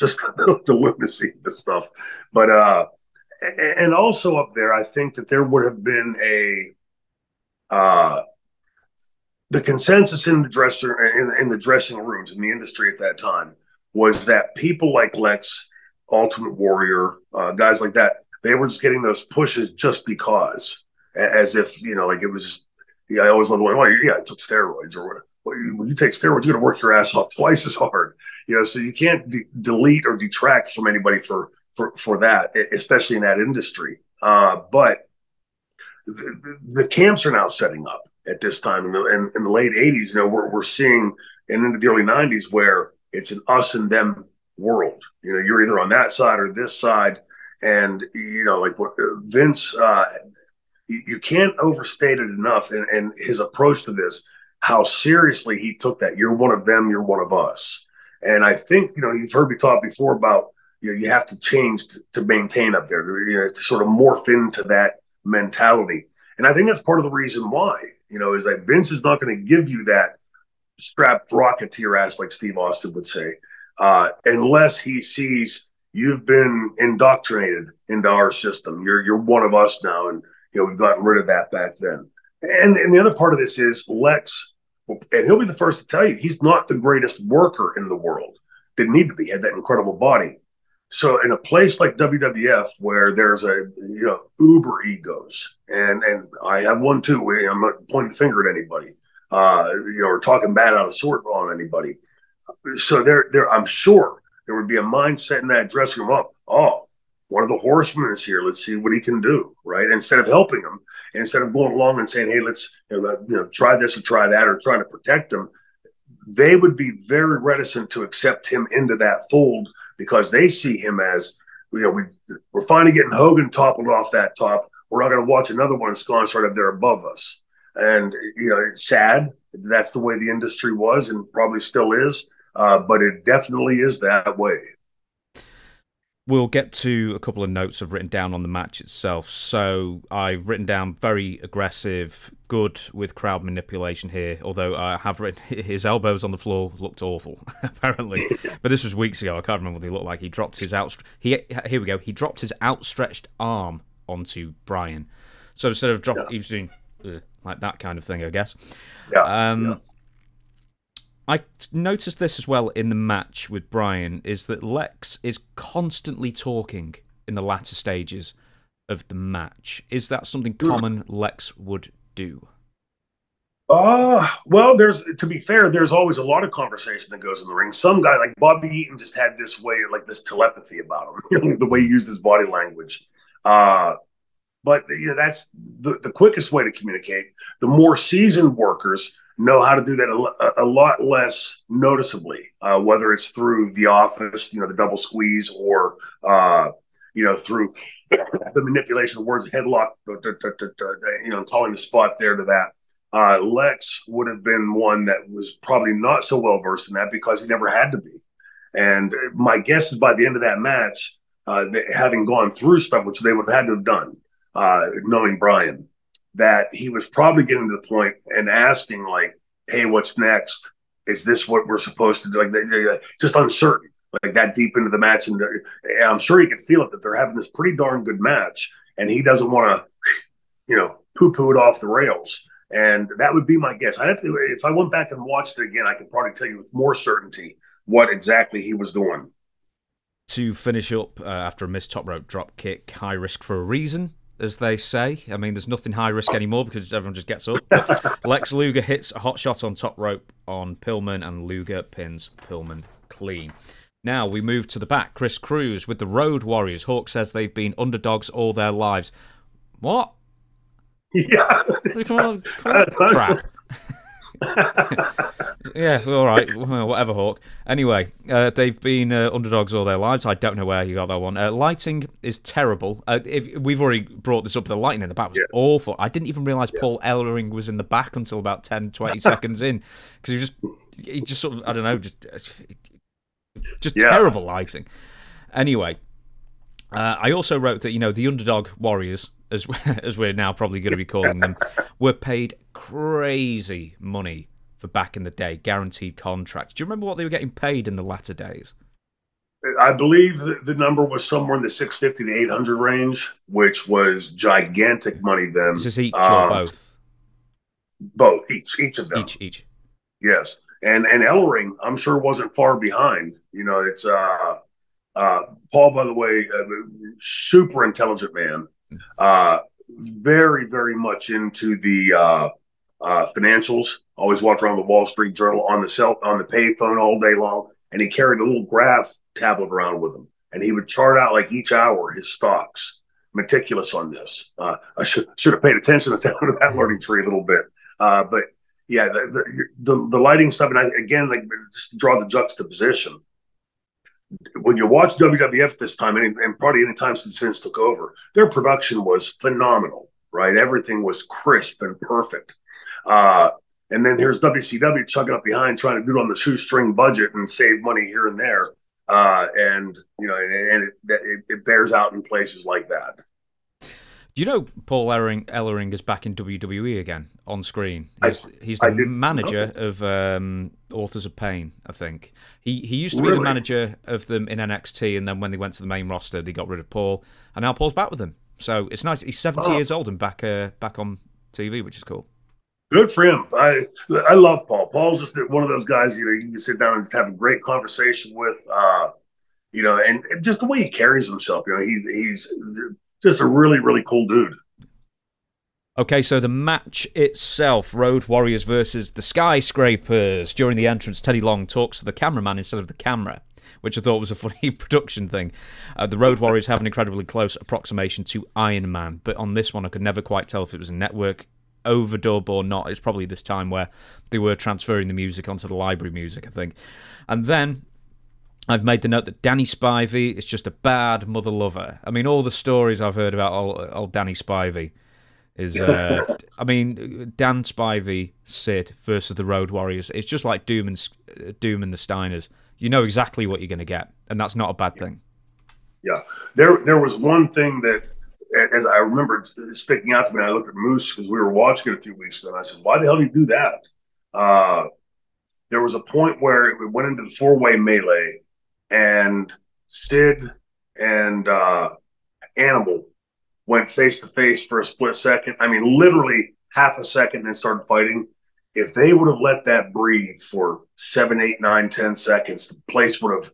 Just the witness this stuff. But, uh, and also up there, I think that there would have been a, uh, the consensus in the dresser, in, in the dressing rooms in the industry at that time was that people like Lex, Ultimate Warrior, uh, guys like that, they were just getting those pushes just because, as if, you know, like it was just, yeah, I always love the way, well, yeah, I took steroids or whatever. Well, you, when you take steroids, you're going to work your ass off twice as hard. You know, so you can't de delete or detract from anybody for for, for that, especially in that industry. Uh, but the, the camps are now setting up at this time. In the, in, in the late eighties, you know, we're, we're seeing, and into the early nineties, where it's an us and them world. You know, you're either on that side or this side. And, you know, like what Vince... Uh, You can't overstate it enough, and, and his approach to this, how seriously he took that. You're one of them, you're one of us. And I think, you know, you've heard me talk before about you know, you have to change to, to maintain up there, you know, to sort of morph into that mentality. And I think that's part of the reason why, you know, is that Vince is not going to give you that strapped rocket to your ass, like Steve Austin would say, uh, unless he sees you've been indoctrinated into our system. You're you're one of us now, and you know we've gotten rid of that back then. And and the other part of this is Lex, and he'll be the first to tell you, he's not the greatest worker in the world. Didn't need to be. Had that incredible body. So in a place like W W F, where there's a you know uber egos, and and I have one too. I'm not pointing the finger at anybody, uh, you know, or talking bad out of sort on anybody. So there there, I'm sure there would be a mindset in that dressing room up. Oh, one of the horsemen is here. Let's see what he can do, right? Instead of helping him, instead of going along and saying, hey, let's you know, you know try this or try that or trying to protect him, they would be very reticent to accept him into that fold because they see him as, you know, we, we're finally getting Hogan toppled off that top. We're not going to watch another one sconce right up there above us. And, you know, it's sad. That's the way the industry was and probably still is. Uh, but it definitely is that way. We'll get to a couple of notes I've written down on the match itself. So I've written down very aggressive, good with crowd manipulation here, although I have written his elbows on the floor looked awful, apparently. But this was weeks ago. I can't remember what they looked like. He dropped his outstre- he, here we go. He dropped his outstretched arm onto Brian. So instead of dropping, yeah. he was doing uh, like that kind of thing, I guess. Yeah, um, yeah. I noticed this as well in the match with Brian, is that Lex is constantly talking in the latter stages of the match. Is that something common Lex would do? Uh, well, there's to be fair, there's always a lot of conversation that goes in the ring. Some guy like Bobby Eaton just had this way, like this telepathy about him, the way he used his body language. Uh, but you know, that's the, the quickest way to communicate. The more seasoned workers know how to do that a, a lot less noticeably, uh, whether it's through the office, you know, the double squeeze, or, uh, you know, through the manipulation of words, headlock, you know, calling the spot there to that. Uh, Lex would have been one that was probably not so well-versed in that because he never had to be. And my guess is by the end of that match, uh, that having gone through stuff, which they would have had to have done, uh, knowing Brian, that he was probably getting to the point and asking, like, hey, what's next? Is this what we're supposed to do? Like, just uncertain, like that deep into the match. And I'm sure he could feel it, that they're having this pretty darn good match, and he doesn't want to, you know, poo-poo it off the rails. And that would be my guess. I'd have to, if I went back and watched it again, I could probably tell you with more certainty what exactly he was doing. To finish up uh, after a missed top rope drop kick, high risk for a reason, as they say. I mean, there's nothing high risk anymore because everyone just gets up. Lex Luger hits a hot shot on top rope on Pillman, and Luger pins Pillman clean. Now we move to the back. Chris Cruz with the Road Warriors. Hawk says they've been underdogs all their lives. What? Yeah. Come on, come on, crap. Yeah, all right, well, whatever, Hawk. Anyway, uh, they've been uh, underdogs all their lives. I don't know where you got that one. Uh, lighting is terrible. Uh, if we've already brought this up, the lighting in the back was yeah. awful. I didn't even realise yeah. Paul Ellering was in the back until about ten, twenty seconds in, because he just, he just sort of, I don't know, just, just yeah. terrible lighting. Anyway, uh, I also wrote that you know the underdog Warriors, as as we're now probably going to be calling them, were paid crazy money for back in the day, guaranteed contracts. Do you remember what they were getting paid in the latter days? I believe the number was somewhere in the six fifty to eight hundred range, which was gigantic money then. This is each um, or both? Both, each, each of them. Each, each. Yes, and and Ellering, I'm sure, wasn't far behind. You know, it's uh, uh, Paul, by the way, uh, super intelligent man. Uh, very, very much into the uh, uh, financials. Always walked around the Wall Street Journal on the cell, on the payphone all day long, and he carried a little graph tablet around with him, and he would chart out like each hour his stocks. Meticulous on this. Uh, I should should have paid attention to that learning tree a little bit. Uh, but yeah, the the, the the lighting stuff, and I, again, like just draw the juxtaposition. When you watch W W F this time, and, and probably any time since Vince took over, their production was phenomenal, right? Everything was crisp and perfect. Uh, and then here's W C W chugging up behind, trying to do it on the shoestring budget and save money here and there. Uh, and, you know, and it, it, it bears out in places like that. Do you know Paul Ellering, Ellering is back in W W E again on screen? He's, I, he's the manager know. of um, Authors of Pain, I think. He he used to really? be the manager of them in N X T, and then when they went to the main roster, they got rid of Paul, and now Paul's back with them. So it's nice. He's seventy oh. years old and back uh, back on T V, which is cool. Good for him. I I love Paul. Paul's just one of those guys, you know, you can sit down and have a great conversation with, uh, you know, and just the way he carries himself. You know, he he's just a really really cool dude. Okay, so the match itself: Road Warriors versus the Skyscrapers. During the entrance, Teddy Long talks to the cameraman instead of the camera, which I thought was a funny production thing. Uh, the Road Warriors have an incredibly close approximation to Iron Man, but on this one, I could never quite tell if it was a network overdub or not. It's probably this time where they were transferring the music onto the library music, I think. And then I've made the note that Danny Spivey is just a bad mother lover. I mean, all the stories I've heard about old, old Danny Spivey is, uh, I mean, Dan Spivey, Sid versus the Road Warriors. It's just like Doom and uh, Doom and the Steiners. You know exactly what you're going to get, and that's not a bad thing. Yeah, there there was one thing that, as I remember, sticking out to me, I looked at Moose because we were watching it a few weeks ago, and I said, why the hell do you do that? Uh, there was a point where it went into the four-way melee, and Sid and uh, Animal went face-to-face for a split second. I mean, literally half a second and started fighting. If they would have let that breathe for seven, eight, nine, ten seconds, the place would have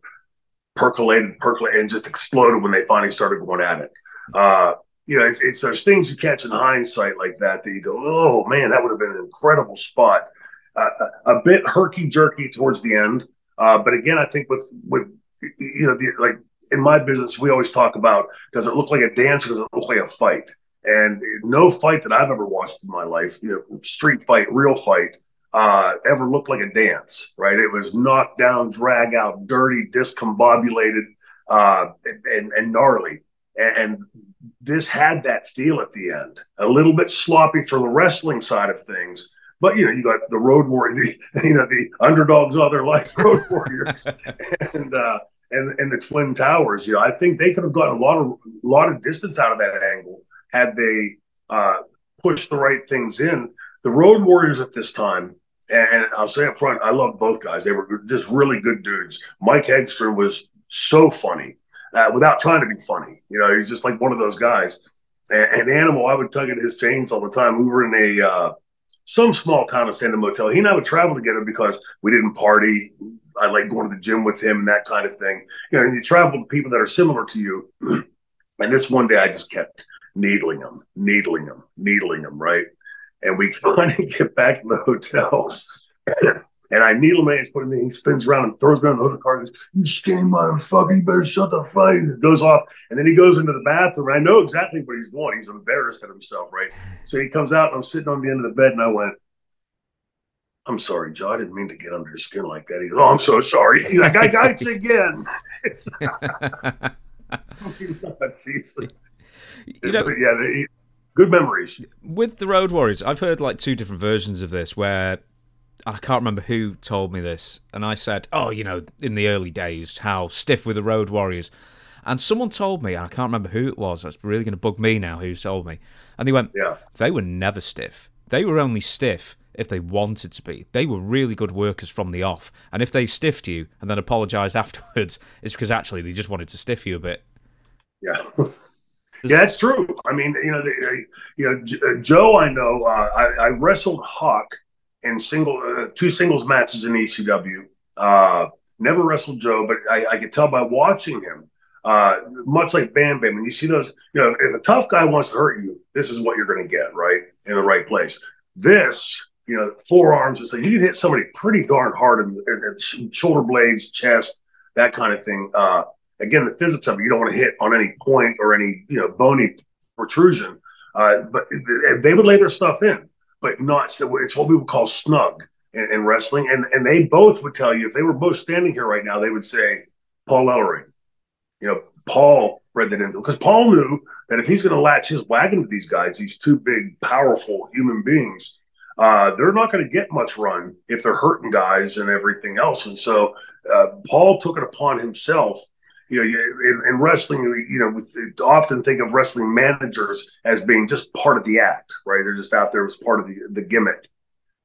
percolated, percolated, and just exploded when they finally started going at it. Uh, you know, it's, it's those things you catch in hindsight like that that you go, oh, man, that would have been an incredible spot. Uh, a, a bit herky-jerky towards the end. Uh, but, again, I think with, with you know, the, like in my business, we always talk about, does it look like a dance or does it look like a fight? And no fight that I've ever watched in my life, you know, street fight, real fight, uh, ever looked like a dance, right? It was knocked down, drag out, dirty, discombobulated, uh, and, and gnarly. And this had that feel at the end. A little bit sloppy for the wrestling side of things. But, you know, you got the Road Warriors, you know, the underdogs all their life, Road Warriors. and, uh, and, and the Twin Towers, you know, I think they could have gotten a lot of, a lot of distance out of that angle had they uh, pushed the right things in. The Road Warriors at this time, and I'll say up front, I love both guys. They were just really good dudes. Mike Hegstrom was so funny uh, without trying to be funny. You know, he's just like one of those guys. And, and Animal, I would tug at his chains all the time. We were in a uh, some small town of Santa Motel. He and I would travel together because we didn't party. I like going to the gym with him and that kind of thing. You know, and you travel with people that are similar to you. And this one day I just kept needling them, needling them, needling them, right? And we finally get back to the hotel. And I needle him, and he's putting me, he spins around and throws me on the hood of the car. He goes, you skinny motherfucker, you better shut the fuck. It goes off. And then he goes into the bathroom. I know exactly what he's doing. He's embarrassed at himself, right? So he comes out, and I'm sitting on the end of the bed, and I went, I'm sorry, Joe. I didn't mean to get under your skin like that. He goes, oh, I'm so sorry. He's like, I got you again. You know, yeah, good memories. With the Road Warriors, I've heard like two different versions of this where, and I can't remember who told me this, and I said, oh, you know, in the early days, how stiff were the Road Warriors. And someone told me, and I can't remember who it was, that's really going to bug me now who told me. And they went, yeah, they were never stiff. They were only stiff if they wanted to be. They were really good workers from the off. And if they stiffed you and then apologise afterwards, it's because actually they just wanted to stiff you a bit. Yeah. Yeah, that's true. I mean, you know, the, you know, J Joe. I know. Uh, I, I wrestled Hawk in single, uh, two singles matches in E C W. Uh, never wrestled Joe, but I, I could tell by watching him. Uh, much like Bam Bam, when you see those, you know, if a tough guy wants to hurt you, this is what you're going to get, right, in the right place. This, you know, forearms. It's like you can hit somebody pretty darn hard in, in, in shoulder blades, chest, that kind of thing. Uh, Again, the physics of it, you don't want to hit on any point or any, you know, bony protrusion. Uh, but they would lay their stuff in, but not. So it's what we would call snug in, in wrestling. And and they both would tell you, if they were both standing here right now, they would say, Paul Ellering. You know, Paul read that into, because Paul knew that if he's going to latch his wagon to these guys, these two big, powerful human beings, uh, they're not going to get much run if they're hurting guys and everything else. And so uh, Paul took it upon himself. You know, in, in wrestling, you know, we often think of wrestling managers as being just part of the act, right? They're just out there as part of the, the gimmick.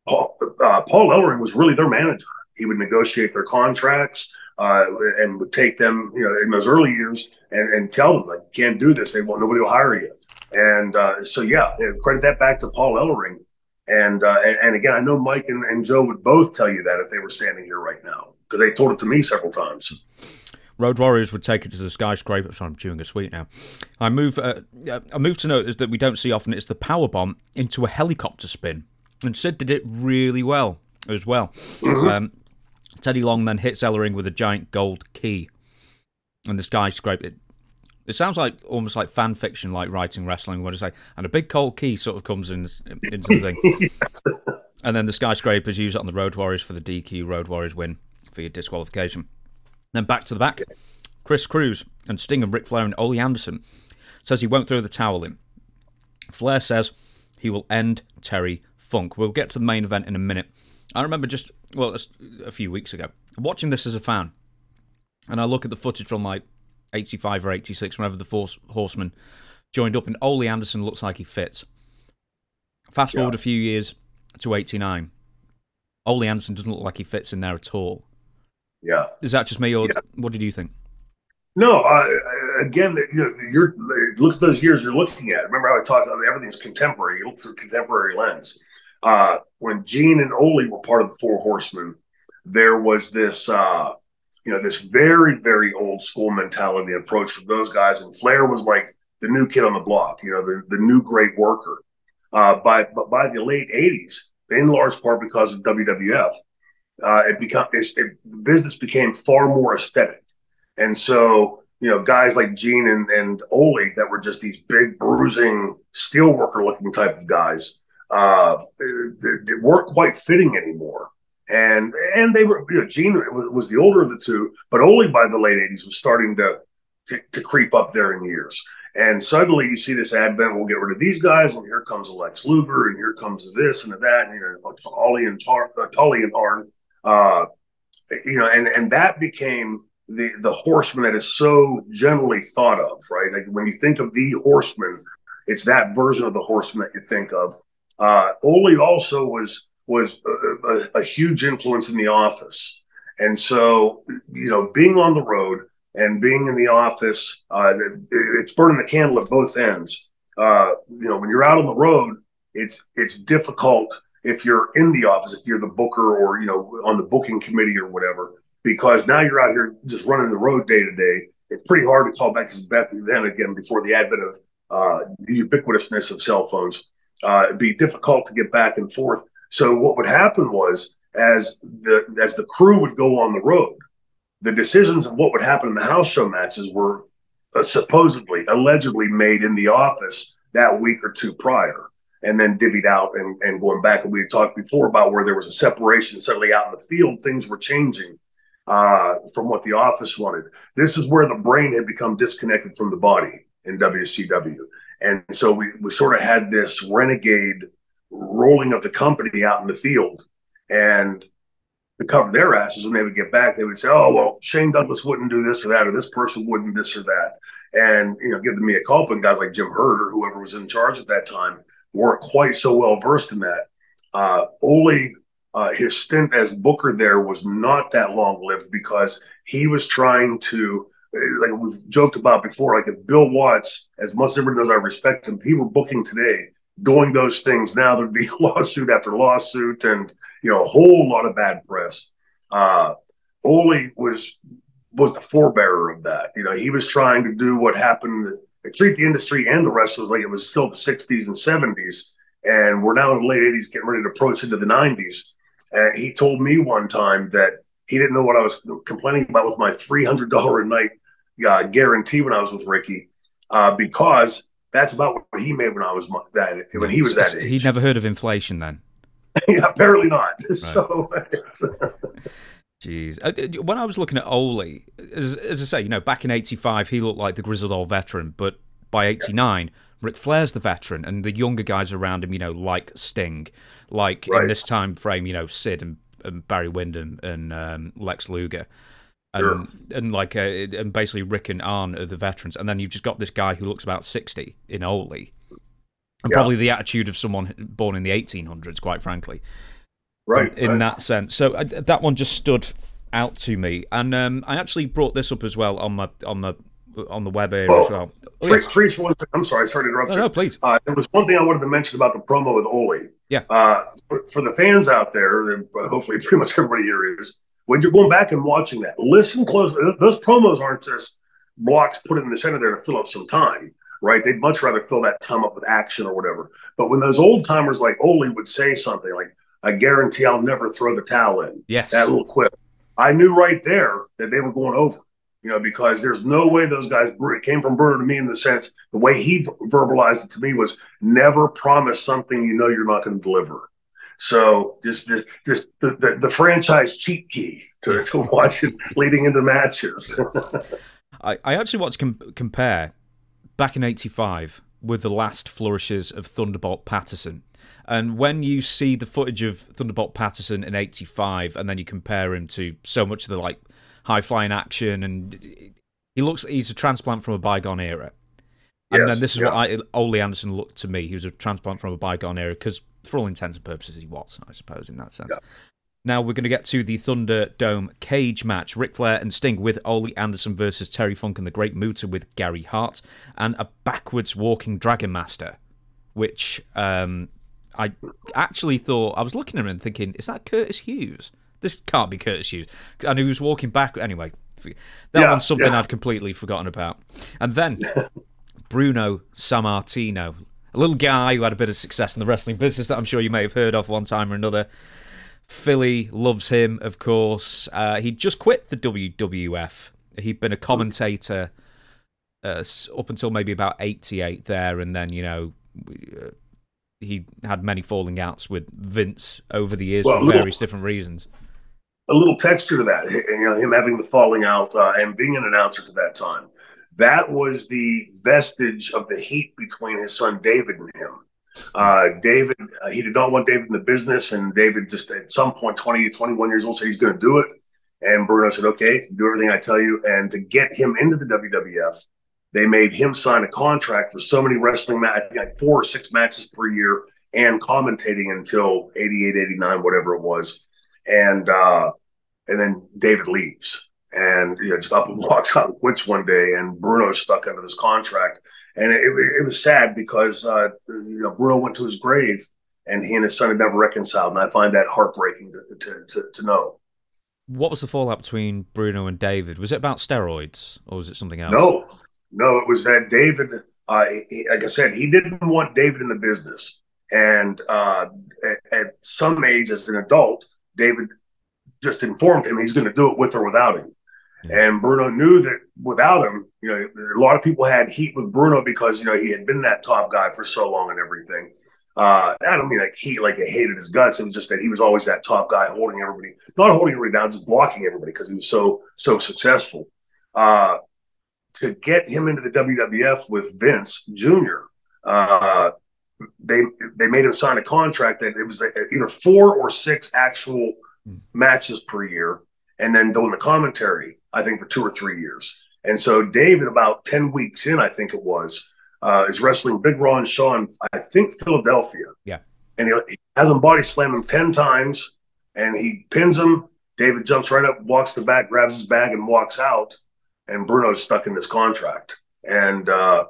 Paul, uh, Paul Ellering was really their manager. He would negotiate their contracts uh, and would take them, you know, in those early years and, and tell them, like, you can't do this. They won't, nobody will hire you. And uh, so, yeah, credit that back to Paul Ellering. And, uh, and, and again, I know Mike and, and Joe would both tell you that if they were standing here right now, because they told it to me several times. Road Warriors would take it to the skyscraper. Sorry, I'm chewing a sweet now. I move, uh, I move to note is that we don't see often. It's the powerbomb into a helicopter spin. And Sid did it really well as well. Mm-hmm. um, Teddy Long then hits Ellering with a giant gold key. And the skyscraper... It, it sounds like almost like fan fiction, like writing wrestling. What do I say? And a big cold key sort of comes in, into the thing. Yes. And then the skyscrapers use it on the Road Warriors for the D Q. Road Warriors win for your disqualification. Then back to the back, Chris Cruz and Sting and Ric Flair and Ole Anderson says he won't throw the towel in. Flair says he will end Terry Funk. We'll get to the main event in a minute. I remember just, well, a few weeks ago, watching this as a fan, and I look at the footage from like eighty-five or eighty-six, whenever the four horsemen joined up, and Ole Anderson looks like he fits. Fast forward yeah. a few years to eighty-nine. Ole Anderson doesn't look like he fits in there at all. Yeah, is that just me, or yeah. what did you think? No, uh, again, you know, you're look at those years you're looking at. Remember how I talked about everything's contemporary. You look through contemporary lens. Uh, when Gene and Ole were part of the Four Horsemen, there was this, uh, you know, this very, very old school mentality approach from those guys, and Flair was like the new kid on the block, you know, the the new great worker. Uh, by but by the late eighties, in large part because of W W F. Uh, it become it's, it, business became far more aesthetic, and so you know guys like Gene and, and Ole that were just these big bruising steelworker looking type of guys uh, they, they weren't quite fitting anymore, and and they were you know Gene was, was the older of the two, but Ole by the late eighties was starting to, to to creep up there in years, and suddenly you see this advent. We'll get rid of these guys, and here comes Lex Luger, and here comes this and that, and you know Ole and Tar uh, Tully and Arn. Uh, you know, and, and that became the, the horseman that is so generally thought of, right? Like when you think of the horseman, it's that version of the horseman that you think of. Uh, Ole also was, was a, a, a huge influence in The Office. And so, you know, being on the road and being in The Office, uh, it, it's burning the candle at both ends. Uh, you know, when you're out on the road, it's, it's difficult if you're in the office, if you're the booker or, you know, on the booking committee or whatever, because now you're out here just running the road day to day. It's pretty hard to call back to back then again before the advent of uh, the ubiquitousness of cell phones. Uh, it'd be difficult to get back and forth. So what would happen was as the as the crew would go on the road, the decisions of what would happen in the house show matches were uh, supposedly, allegedly made in the office that week or two prior, and then divvied out and, and going back. And we had talked before about where there was a separation. Suddenly out in the field, things were changing uh, from what the office wanted. This is where the brain had become disconnected from the body in W C W. And so we, we sort of had this renegade rolling of the company out in the field. And to cover their asses, when they would get back, they would say, oh, well, Shane Douglas wouldn't do this or that, or this person wouldn't this or that. And, you know, give the mea culpa, and guys like Jim Herd or whoever was in charge at that time weren't quite so well versed in that. Uh, Ole, uh, his stint as booker there was not that long lived, because he was trying to, like we've joked about before, like if Bill Watts, as much as everyone knows I respect him, if he were booking today, doing those things now, there'd be lawsuit after lawsuit and, you know, a whole lot of bad press. Uh, Ole was, was the forebearer of that. You know, he was trying to do what happened. They treat the industry and the wrestlers like it was still the sixties and seventies, and we're now in the late eighties getting ready to approach into the nineties. Uh, he told me one time that he didn't know what I was complaining about with my three hundred dollars a night uh, guarantee when I was with Ricky, uh, because that's about what he made when I was that when he was that age. He'd never heard of inflation then. Yeah, apparently not. Right. So. Jeez. When I was looking at Ole, as, as I say, you know, back in eighty-five, he looked like the grizzled old veteran, but by eighty-nine, Ric Flair's the veteran, and the younger guys around him, you know, like Sting, like right. in this time frame, you know, Sid and, and Barry Windham and um, Lex Luger, and, sure. and like uh, and basically Rick and Arn are the veterans, and then you've just got this guy who looks about sixty in Ole, and yeah. probably the attitude of someone born in the eighteen hundreds, quite frankly, right? In right. that sense, so uh, that one just stood out to me, and um, I actually brought this up as well on my on the on the web area oh, as well. Please, one thing. I'm sorry, sorry to interrupt. No, you. no please. Uh, there was one thing I wanted to mention about the promo with Ole. Yeah. Uh, for, for the fans out there, and hopefully pretty much everybody here is, when you're going back and watching that, listen closely. Those promos aren't just blocks put in the center there to fill up some time, right? They'd much rather fill that time up with action or whatever. But when those old timers like Ole would say something like, I guarantee I'll never throw the towel in. Yes. That little quip. I knew right there that they were going over. You know, because there's no way those guys – it came from Bruno to me in the sense the way he verbalized it to me was never promise something you know you're not going to deliver. So just just, just the, the, the franchise cheat key to, to watch it leading into matches. I, I actually want to com compare back in eighty-five with the last flourishes of Thunderbolt Patterson. And when you see the footage of Thunderbolt Patterson in eighty-five and then you compare him to so much of the like – high flying action, and he looks he's a transplant from a bygone era. And yes, then this is yeah. what I, Ole Anderson looked to me. He was a transplant from a bygone era because, for all intents and purposes, he was, I suppose, in that sense. Yeah. Now we're going to get to the Thunderdome cage match. Ric Flair and Sting with Ole Anderson versus Terry Funk and the Great Muta with Gary Hart, and a backwards walking Dragon Master, which um, I actually thought, I was looking at him and thinking, is that Curtis Hughes? This can't be Curtis Hughes. And he was walking back. Anyway, that yeah, one's something yeah. I'd completely forgotten about. And then Bruno Sammartino, a little guy who had a bit of success in the wrestling business that I'm sure you may have heard of one time or another. Philly loves him, of course. Uh, he'd just quit the W W F. He'd been a commentator uh, up until maybe about eighty-eight there. And then, you know... We, uh, he had many falling outs with Vince over the years well, for various little, different reasons. A little texture to that, you know, him having the falling out uh, and being an announcer to that time. That was the vestige of the heat between his son David and him. Uh, David, uh, he did not want David in the business, and David just at some point, twenty, twenty-one years old, said he's going to do it. And Bruno said, okay, do everything I tell you. And to get him into the W W F, they made him sign a contract for so many wrestling matches, like four or six matches per year, and commentating until eighty-eight, eighty-nine, whatever it was. And uh, and then David leaves and you know, just up and walks out and quits one day. And Bruno's stuck under this contract. And it, it was sad because uh, you know, Bruno went to his grave and he and his son had never reconciled. And I find that heartbreaking to, to, to, to know. What was the fallout between Bruno and David? Was it about steroids or was it something else? No. No, it was that David, uh, he, like I said, he didn't want David in the business. And uh, at, at some age as an adult, David just informed him he's going to do it with or without him. And Bruno knew that without him, you know, a lot of people had heat with Bruno because, you know, he had been that top guy for so long and everything. Uh, I don't mean like he, like they hated his guts. It was just that he was always that top guy holding everybody, not holding everybody down, just blocking everybody because he was so, so successful. Uh, To get him into the W W F with Vince Junior, uh, they they made him sign a contract that it was either four or six actual matches per year, and then doing the commentary, I think, for two or three years. And so David, about ten weeks in, I think it was, uh, is wrestling Big Ron Shaw in, I think, Philadelphia. Yeah. And he, he has him body slam him ten times, and he pins him. David jumps right up, walks the back, grabs his bag, and walks out. And Bruno's stuck in this contract. And uh,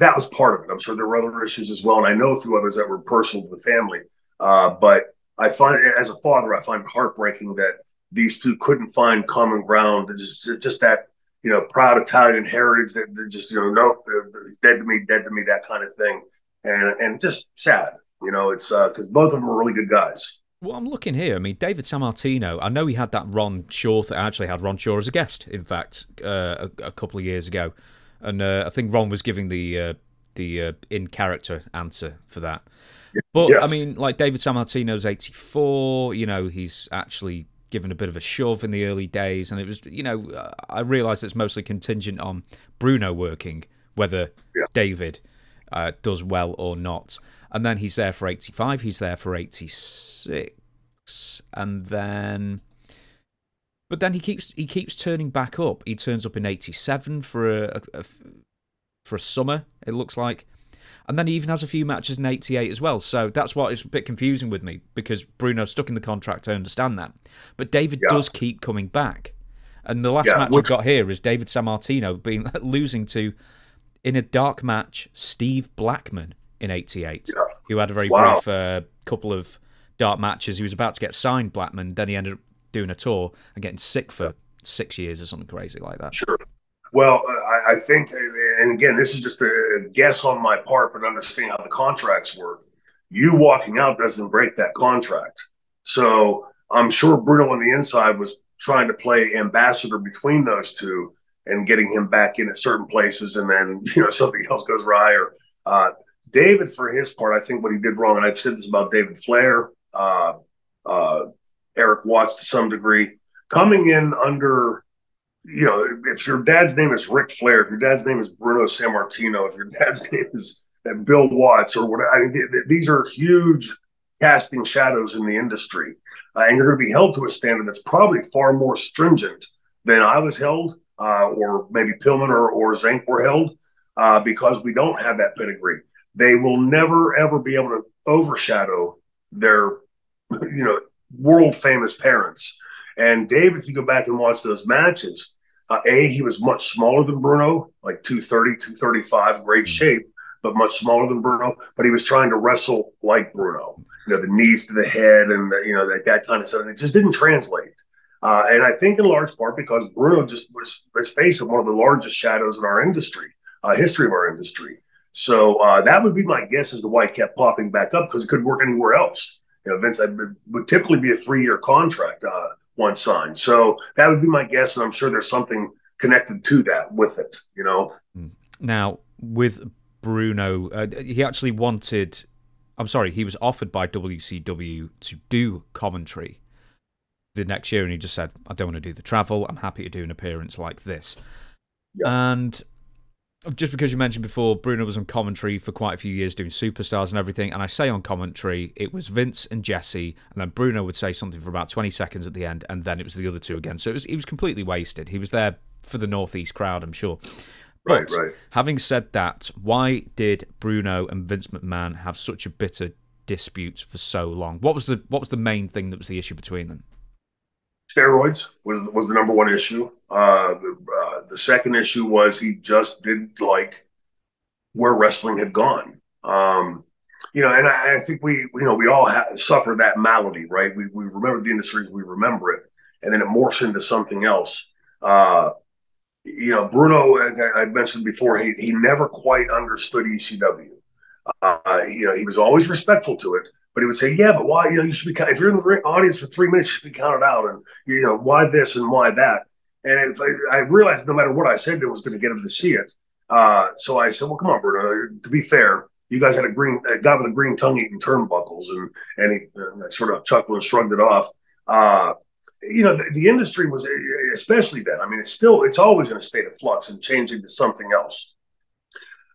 that was part of it. I'm sure there were other issues as well. And I know a few others that were personal to the family. Uh, but I find, as a father, I find it heartbreaking that these two couldn't find common ground. Just, just that, you know, proud Italian heritage that they're just, you know, nope, he's dead to me, dead to me, that kind of thing. And, and just sad, you know, it's because uh, both of them are really good guys. Well, I'm looking here. I mean, David Sammartino, I know he had that Ron Shaw. I actually had Ron Shaw as a guest, in fact, uh, a, a couple of years ago. And uh, I think Ron was giving the uh, the uh, in-character answer for that. But, yes. I mean, like, David Sammartino's eighty-four. You know, he's actually given a bit of a shove in the early days. And it was, you know, I realised it's mostly contingent on Bruno working, whether yeah. David... uh, does well or not. And then he's there for eighty-five, he's there for eighty-six, and then... But then he keeps he keeps turning back up. He turns up in eighty-seven for a, a, a for a summer, it looks like. And then he even has a few matches in eighty-eight as well. So that's what is a bit confusing with me, because Bruno's stuck in the contract, I understand that. But David yeah. does keep coming back. And the last yeah, match which... I've got here is David Sammartino being losing to, in a dark match, Steve Blackman in eighty-eight, yeah. who had a very wow. brief uh, couple of dark matches. He was about to get signed, Blackman, then he ended up doing a tour and getting sick for six years or something crazy like that. Sure. Well, I think, and again, this is just a guess on my part, but understand how the contracts work. You walking out doesn't break that contract. So I'm sure Bruno on the inside was trying to play ambassador between those two and getting him back in at certain places, and then, you know, something else goes awry. Or uh, David, for his part, I think what he did wrong, and I've said this about David Flair, uh, uh, Eric Watts to some degree, coming in under... You know, if your dad's name is Ric Flair, if your dad's name is Bruno Sammartino, if your dad's name is Bill Watts or whatever, I mean, th th these are huge casting shadows in the industry. Uh, and you're going to be held to a standard that's probably far more stringent than I was held, uh, or maybe Pillman or, or Zank were held, uh, because we don't have that pedigree. They will never, ever be able to overshadow their, you know, world-famous parents. And Dave, if you go back and watch those matches, uh, A, he was much smaller than Bruno, like two thirty, two thirty-five, great shape, but much smaller than Bruno. But he was trying to wrestle like Bruno, you know, the knees to the head and, the, you know, that, that kind of stuff. And it just didn't translate. Uh, and I think in large part because Bruno just was, let's face it, one of the largest shadows in our industry, uh, history of our industry. So uh, that would be my guess as to why it kept popping back up, because it couldn't work anywhere else. You know, Vince, it would typically be a three-year contract, uh, one sign. So that would be my guess, and I'm sure there's something connected to that with it, you know. Now, with Bruno, uh, he actually wanted, I'm sorry, he was offered by W C W to do commentary the next year, and he just said, I don't want to do the travel. I'm happy to do an appearance like this. Yeah. And just because you mentioned before, Bruno was on commentary for quite a few years doing Superstars and everything, and I say on commentary, it was Vince and Jesse, and then Bruno would say something for about twenty seconds at the end, and then it was the other two again. So it was, he was completely wasted. He was there for the Northeast crowd, I'm sure. Right, but right. Having said that, why did Bruno and Vince McMahon have such a bitter dispute for so long? What was the what was the main thing that was the issue between them? Steroids was was the number one issue. Uh, uh, the second issue was he just didn't like where wrestling had gone. Um, you know, and I, I think we, you know, we all have, suffer that malady, right? We we remember the industry, we remember it, and then it morphs into something else. Uh, you know, Bruno, I, I mentioned before, he he never quite understood E C W. Uh, you know, he was always respectful to it. But he would say, yeah, but why, you know, you should be, if you're in the audience for three minutes, you should be counted out. And, you know, why this and why that? And it, I realized no matter what I said, it was going to get him to see it. Uh, so I said, well, come on, Bruno, to be fair, you guys had a green, a guy with a green tongue eating turnbuckles. And, and he uh, sort of chuckled and shrugged it off. Uh, you know, the, the industry was, especially then, I mean, it's still, it's always in a state of flux and changing to something else.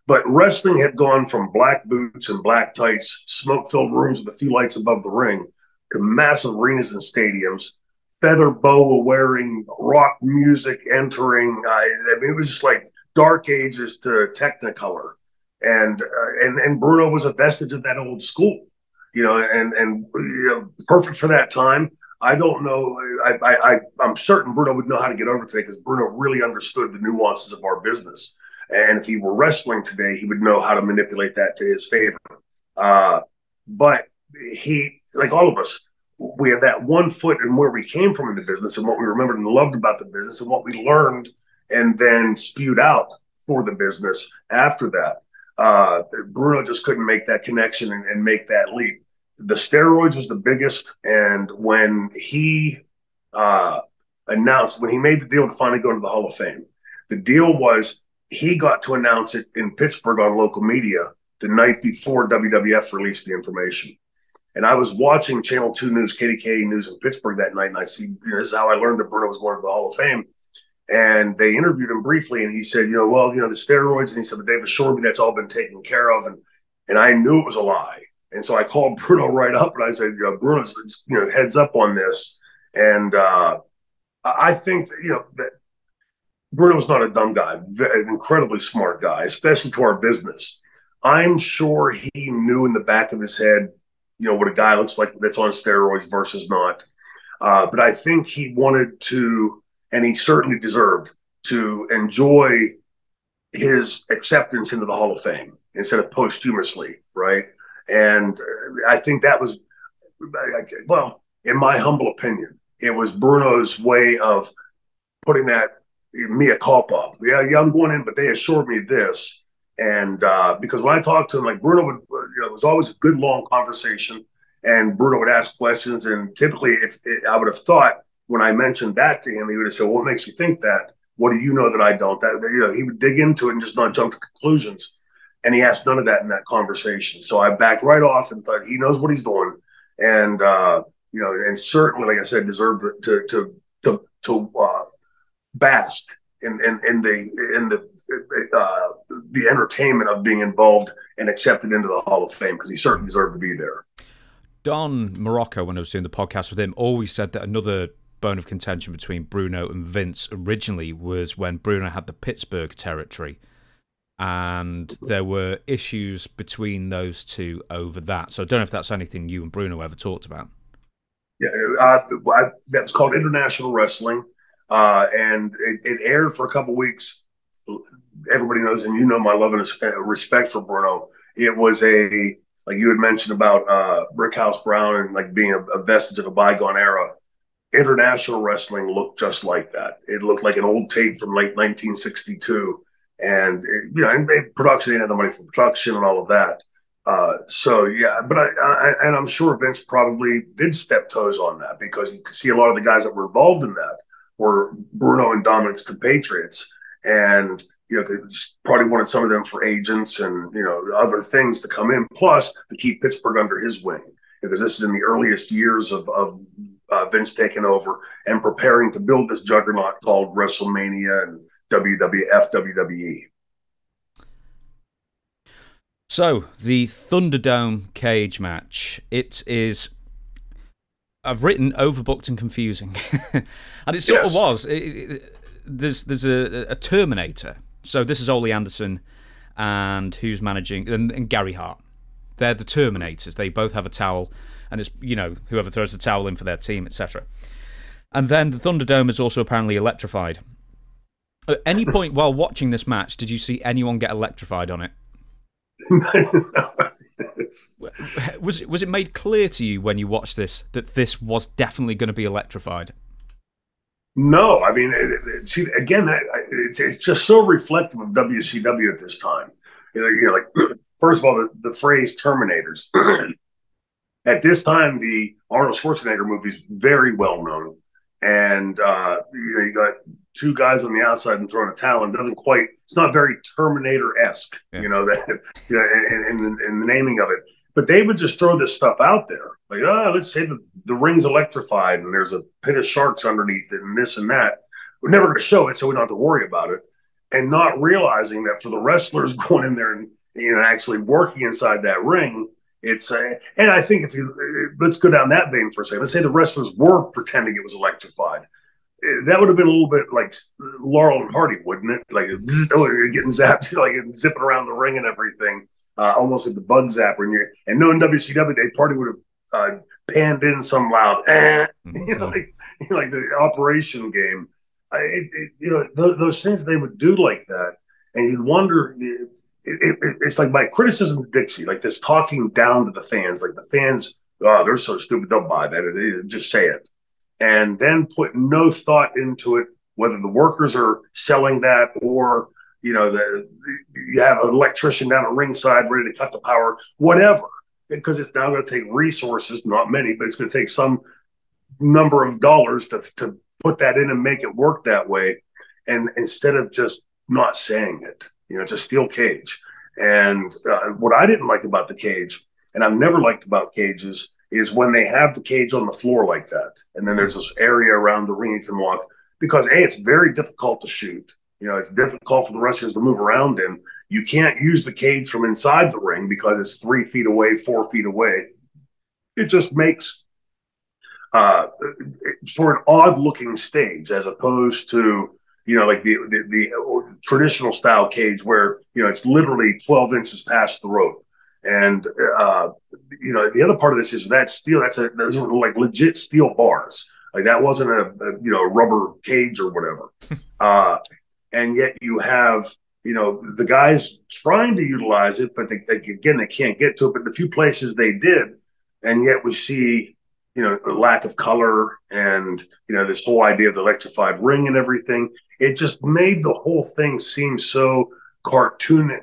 But wrestling had gone from black boots and black tights, smoke-filled rooms with a few lights above the ring, to massive arenas and stadiums, feather boa-wearing, rock music entering. I, I mean, it was just like Dark Ages to Technicolor. And, uh, and, and Bruno was a vestige of that old school, you know, and, and you know, perfect for that time. I don't know. I, I, I, I'm certain Bruno would know how to get over today because Bruno really understood the nuances of our business. And if he were wrestling today, he would know how to manipulate that to his favor. Uh, but he, like all of us, we have that one foot in where we came from in the business and what we remembered and loved about the business and what we learned and then spewed out for the business after that. Uh, Bruno just couldn't make that connection and, and make that leap. The steroids was the biggest. And when he uh, announced, when he made the deal to finally go into the Hall of Fame, the deal was, he got to announce it in Pittsburgh on local media the night before W W F released the information. And I was watching Channel two News, K D K A News in Pittsburgh that night, and I see, you know, this is how I learned that Bruno was going to the Hall of Fame. And they interviewed him briefly, and he said, you know, well, you know, the steroids, and he said, but they've assured me that's all been taken care of. And and I knew it was a lie. And so I called Bruno right up, and I said, you know, Bruno's, you know, heads up on this. And uh, I think, you know, that Bruno's not a dumb guy, an incredibly smart guy, especially to our business. I'm sure he knew in the back of his head, you know, what a guy looks like that's on steroids versus not. Uh, but I think he wanted to, and he certainly deserved to, enjoy his acceptance into the Hall of Fame instead of posthumously, right? And I think that was, well, in my humble opinion, it was Bruno's way of putting that mea culpa. Yeah, yeah, I'm going in, but they assured me this. And uh, because when I talked to him, like, Bruno would, you know, it was always a good long conversation, and Bruno would ask questions. And typically, if it, I would have thought, when I mentioned that to him, he would have said, well, what makes you think that? What do you know that I don't? That, you know, he would dig into it and just not jump to conclusions. And he asked none of that in that conversation. So I backed right off and thought, he knows what he's doing. And, uh, you know, and certainly, like I said, deserved to to to, to uh, bask in, in, in the in the uh, the entertainment of being involved and accepted into the Hall of Fame, because he certainly deserved to be there. Don Morocco, when I was doing the podcast with him, always said that another bone of contention between Bruno and Vince originally was when Bruno had the Pittsburgh territory, and there were issues between those two over that. So I don't know if that's anything you and Bruno ever talked about. Yeah, uh, I, that was called International Wrestling, uh, and it, it aired for a couple weeks. Everybody knows, and you know my love and respect for Bruno. It was a, like you had mentioned about uh, Brickhouse Brown and like being a, a vestige of a bygone era. International wrestling looked just like that. It looked like an old tape from late nineteen sixty-two, and it, you know, and they, production didn't have the money for production and all of that. Uh, so yeah, but I, I and I'm sure Vince probably did step toes on that, because you could see a lot of the guys that were involved in that were Bruno and Dominic's compatriots, and you know, probably wanted some of them for agents and, you know, other things to come in, plus to keep Pittsburgh under his wing, because this is in the earliest years of of. Uh, Vince taking over and preparing to build this juggernaut called WrestleMania and W W F, W W E. So, the Thunderdome cage match. It is, I've written, overbooked and confusing. And it sort yes. of was. It, it, there's there's a, a Terminator. So, this is Ole Anderson and who's managing, and, and Gary Hart. They're the Terminators. They both have a towel, and it's, you know, whoever throws the towel in for their team, et cetera. And then the Thunderdome is also apparently electrified. At any point while watching this match, did you see anyone get electrified on it? No. Was it, was it made clear to you when you watched this that this was definitely going to be electrified? No, I mean, it, it, see, again, it's, it's just so reflective of W C W at this time. You know, you're like, first of all, the, the phrase Terminators. At this time, the Arnold Schwarzenegger movie is very well known. And uh, you know, you got two guys on the outside and throwing a towel, and doesn't quite, it's not very Terminator-esque, yeah. you know, that, you know, and, and, and the naming of it. But they would just throw this stuff out there. Like, oh, let's say the, the ring's electrified and there's a pit of sharks underneath it and this and that. We're never going to show it, so we don't have to worry about it. And not realizing that for the wrestlers going in there and, you know, actually working inside that ring, it's a, and I think if you, let's go down that vein for a second. Let's say the wrestlers were pretending it was electrified. That would have been a little bit like Laurel and Hardy, wouldn't it? Like getting zapped, like zipping around the ring and everything, uh, almost like the bug zapper. And, you're, and knowing W C W, they probably would have uh, panned in some loud, eh, you know, like, you know, like the Operation game. I, it, it, you know, those, those things they would do like that, and you'd wonder. It, It, it, it's like my criticism of Dixie, like this talking down to the fans, like the fans, oh, they're so stupid, don't buy that, just say it. And then put no thought into it, whether the workers are selling that or, you know, the, you have an electrician down at ringside ready to cut the power, whatever, because it's now going to take resources, not many, but it's going to take some number of dollars to, to put that in and make it work that way. And instead of just not saying it. You know, it's a steel cage. And uh, what I didn't like about the cage, and I've never liked about cages, is when they have the cage on the floor like that. And then there's this area around the ring you can walk. because A, it's very difficult to shoot. You know, it's difficult for the wrestlers to move around in. You can't use the cage from inside the ring because it's three feet away, four feet away. It just makes uh, for an odd-looking stage as opposed to, you know, like the, the, the traditional style cage where, you know, it's literally twelve inches past the rope. And, uh, you know, the other part of this is that steel, that's a, those are like legit steel bars. Like that wasn't a, a you know, rubber cage or whatever. Uh, and yet you have, you know, the guys trying to utilize it, but they, they, again, they can't get to it. But in a few places they did. And yet we see, you know, a lack of color and, you know, this whole idea of the electrified ring and everything. It just made the whole thing seem so cartoonish,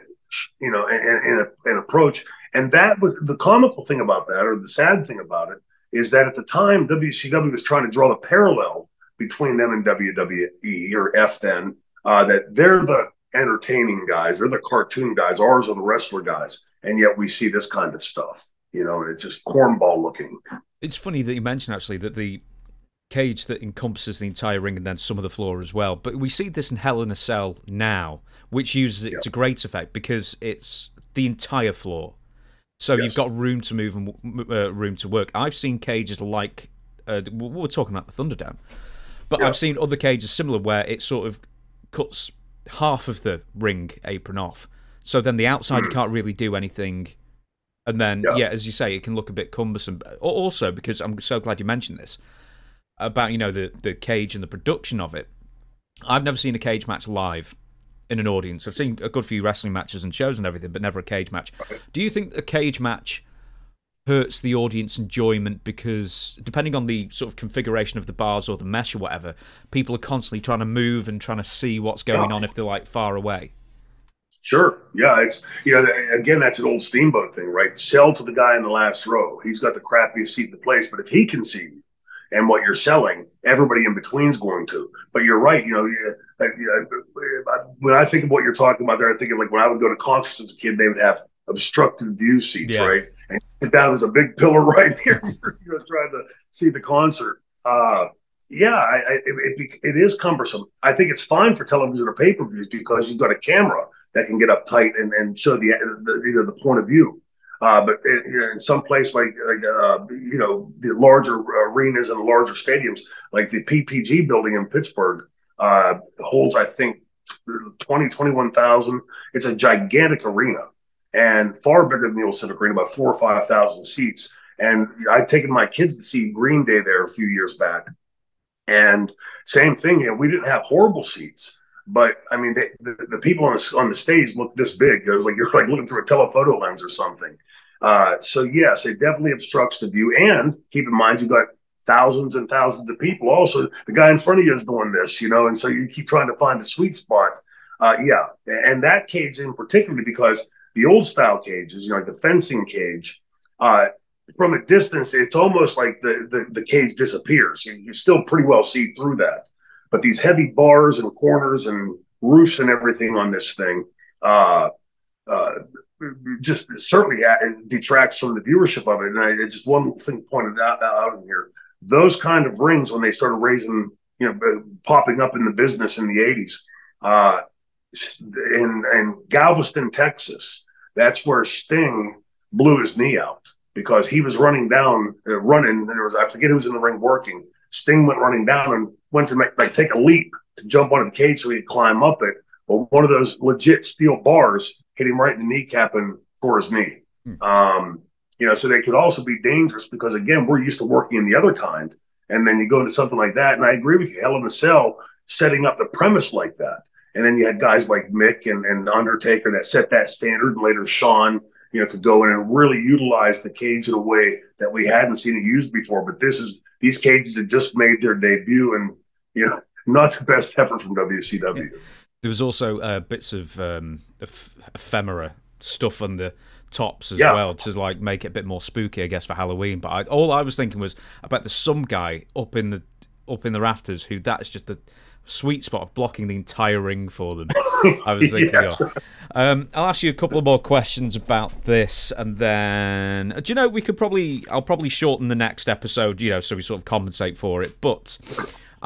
you know, and an approach. And that was the comical thing about that, or the sad thing about it, is that at the time, W C W was trying to draw the parallel between them and W W E, or F then, uh, that they're the entertaining guys, they're the cartoon guys, ours are the wrestler guys, and yet we see this kind of stuff. You know, it's just cornball looking. It's funny that you mentioned, actually, that the cage that encompasses the entire ring and then some of the floor as well. But we see this in Hell in a Cell now, which uses it yep. to great effect because it's the entire floor. So yes. you've got room to move and uh, room to work. I've seen cages like, uh, we were talking about the Thunderdome, but yep. I've seen other cages similar where it sort of cuts half of the ring apron off. So then the outside mm. you can't really do anything. And then, yeah. yeah, as you say, it can look a bit cumbersome. Also, because I'm so glad you mentioned this, about, you know, the, the cage and the production of it. I've never seen a cage match live in an audience. I've seen a good few wrestling matches and shows and everything, but never a cage match. Okay. Do you think a cage match hurts the audience enjoyment because, depending on the sort of configuration of the bars or the mesh or whatever, people are constantly trying to move and trying to see what's going yeah. on if they're, like, far away? Sure. Yeah. It's, you know, again, that's an old Steamboat thing, right? Sell to the guy in the last row. He's got the crappiest seat in the place, but if he can see you and what you're selling, everybody in between's going to. But you're right. You know, when I think of what you're talking about there, I'm thinking like when I would go to concerts as a kid, they would have obstructive view seats, yeah. right? And sit down, there's a big pillar right here. You're trying to see the concert. Uh, yeah, I, I, it, it is cumbersome. I think it's fine for television or pay-per-views because you've got a camera that can get up tight and, and show the, the you know the point of view. Uh, but in, in some place like, like uh, you know, the larger arenas and larger stadiums, like the P P G building in Pittsburgh uh, holds, I think, twenty, twenty-one thousand. It's a gigantic arena and far bigger than the old Civic Arena, about four or five thousand seats. And I'd taken my kids to see Green Day there a few years back. And same thing, you know, we didn't have horrible seats. But, I mean, they, the, the people on the, on the stage look this big. It was like you're like looking through a telephoto lens or something. Uh, so, yes, it definitely obstructs the view. And keep in mind, you've got thousands and thousands of people. Also, the guy in front of you is doing this, you know, and so you keep trying to find the sweet spot. Uh, yeah, and that cage in particular, because the old-style cages, you know, like the fencing cage, uh, from a distance, it's almost like the, the, the cage disappears. You, you still pretty well see through that. But these heavy bars and corners and roofs and everything on this thing uh, uh, just certainly detracts from the viewership of it. And I, just one thing pointed out, out in here, those kind of rings when they started raising, you know, popping up in the business in the eighties uh, in, in Galveston, Texas, that's where Sting blew his knee out because he was running down, uh, running, and there was, I forget who was in the ring working. Sting went running down and went to make, like take a leap to jump onto the cage so he could climb up it. Well, one of those legit steel bars hit him right in the kneecap and tore his knee. Mm. Um, you know, so they could also be dangerous because, again, we're used to working in the other kind. And then you go into something like that. And I agree with you. Hell in a Cell setting up the premise like that. And then you had guys like Mick and, and Undertaker that set that standard. And later, Shawn, you know, could go in and really utilize the cage in a way that we hadn't seen it used before. But this is, these cages had just made their debut and, you know, not the best effort from W C W. Yeah. There was also uh, bits of um, eph ephemera stuff on the tops as yeah. well to, like, make it a bit more spooky, I guess, for Halloween. But I, all I was thinking was, I bet there's some guy up in the up in the rafters who that's just the sweet spot of blocking the entire ring for them. I was thinking, yes. oh. um, I'll ask you a couple of more questions about this, and then do you know we could probably I'll probably shorten the next episode, you know, so we sort of compensate for it. But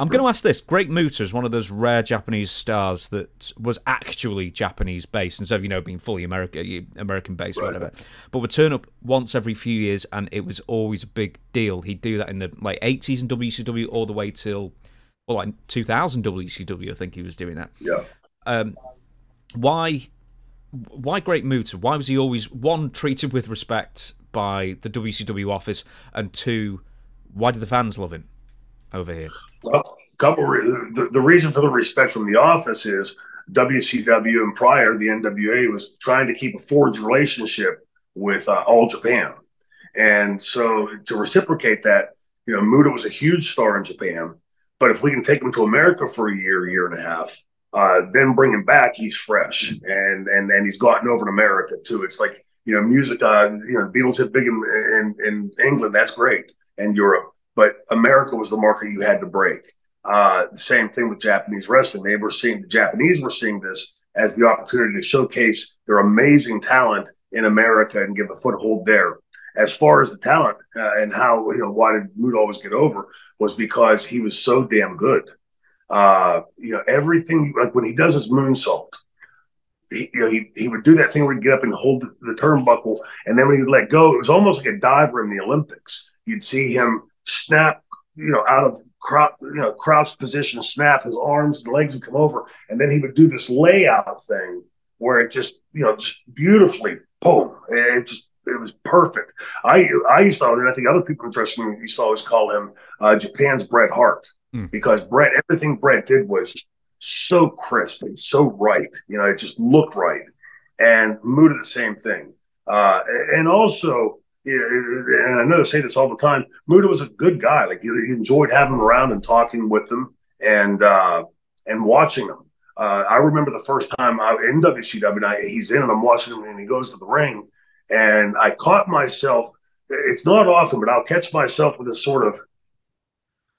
I'm going to ask this. Great Muta is one of those rare Japanese stars that was actually Japanese-based instead of, you know, being fully American, American-based or whatever, but would turn up once every few years, and it was always a big deal. He'd do that in the like eighties in W C W all the way till, well, like two thousand W C W, I think he was doing that. Yeah. Um, why, why Great Muta? Why was he always, one, treated with respect by the W C W office, and two, why do the fans love him over here? Well, a couple of re the, the reason for the respect from the office is W C W and prior, the N W A was trying to keep a forged relationship with uh, All Japan. And so to reciprocate that, you know, Muta was a huge star in Japan, but if we can take him to America for a year, year and a half, uh, then bring him back, he's fresh. And, and, and he's gotten over in America too. It's like, you know, music, uh, you know, Beatles hit big in, in, in England, that's great, and Europe. But America was the market you had to break. Uh, the same thing with Japanese wrestling. They were seeing, the Japanese were seeing this as the opportunity to showcase their amazing talent in America and give a foothold there. As far as the talent uh, and how, you know, why did Muta always get over was because he was so damn good. Uh, you know, everything, like when he does his moonsault, He, you know, he, he would do that thing where he'd get up and hold the, the turnbuckle, and then when he'd let go, it was almost like a diver in the Olympics. You'd see him snap, you know, out of crop, you know, crouched position, snap his arms and legs would come over, and then he would do this layout thing where it just, you know, just beautifully, boom. It just, it was perfect. I I used to, and I think other people in wrestling used to always call him uh, Japan's Bret Hart, mm. because Bret, everything Bret did was so crisp and so right, you know, it just looked right. And Muta, the same thing. Uh, and also, and I know I say this all the time, Muta was a good guy. Like, he enjoyed having him around and talking with them and uh, and watching him. Uh, I remember the first time I in W C W, I, he's in and I'm watching him and he goes to the ring, and I caught myself. It's not often, but I'll catch myself with this sort of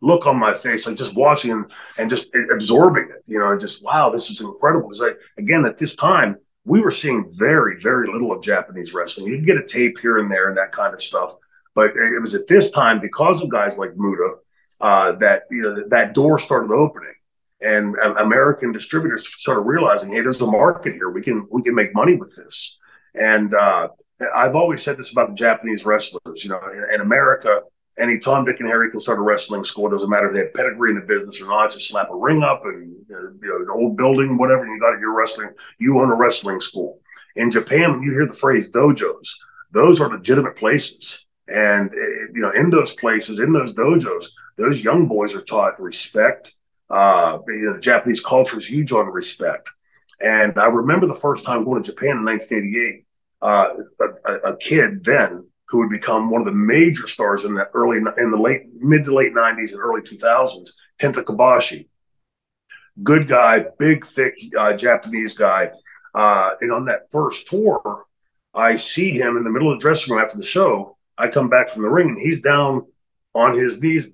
look on my face, like just watching and, and just absorbing it, you know, and just, wow, this is incredible. Because like, again, at this time, we were seeing very, very little of Japanese wrestling. You'd get a tape here and there and that kind of stuff. But it was at this time, because of guys like Muta, uh, that, you know, that door started opening, and uh, American distributors started realizing, hey, there's a market here. We can, we can make money with this. And uh, I've always said this about the Japanese wrestlers, you know, in, in America, any Tom, Dick, and Harry can start a wrestling school. It doesn't matter if they have pedigree in the business or not. Just slap a ring up and, you know, an old building, whatever, and you got it, you're wrestling. You own a wrestling school. In Japan, when you hear the phrase dojos, those are legitimate places. And, you know, in those places, in those dojos, those young boys are taught respect. Uh, you know, the Japanese culture is huge on respect. And I remember the first time going to Japan in nineteen eighty-eight, uh, a, a kid then, who would become one of the major stars in the early, in the late, mid to late nineties and early two thousands, Kenta Kobashi. Good guy, big, thick uh, Japanese guy. Uh, and on that first tour, I see him in the middle of the dressing room after the show. I come back from the ring, and he's down on his knees,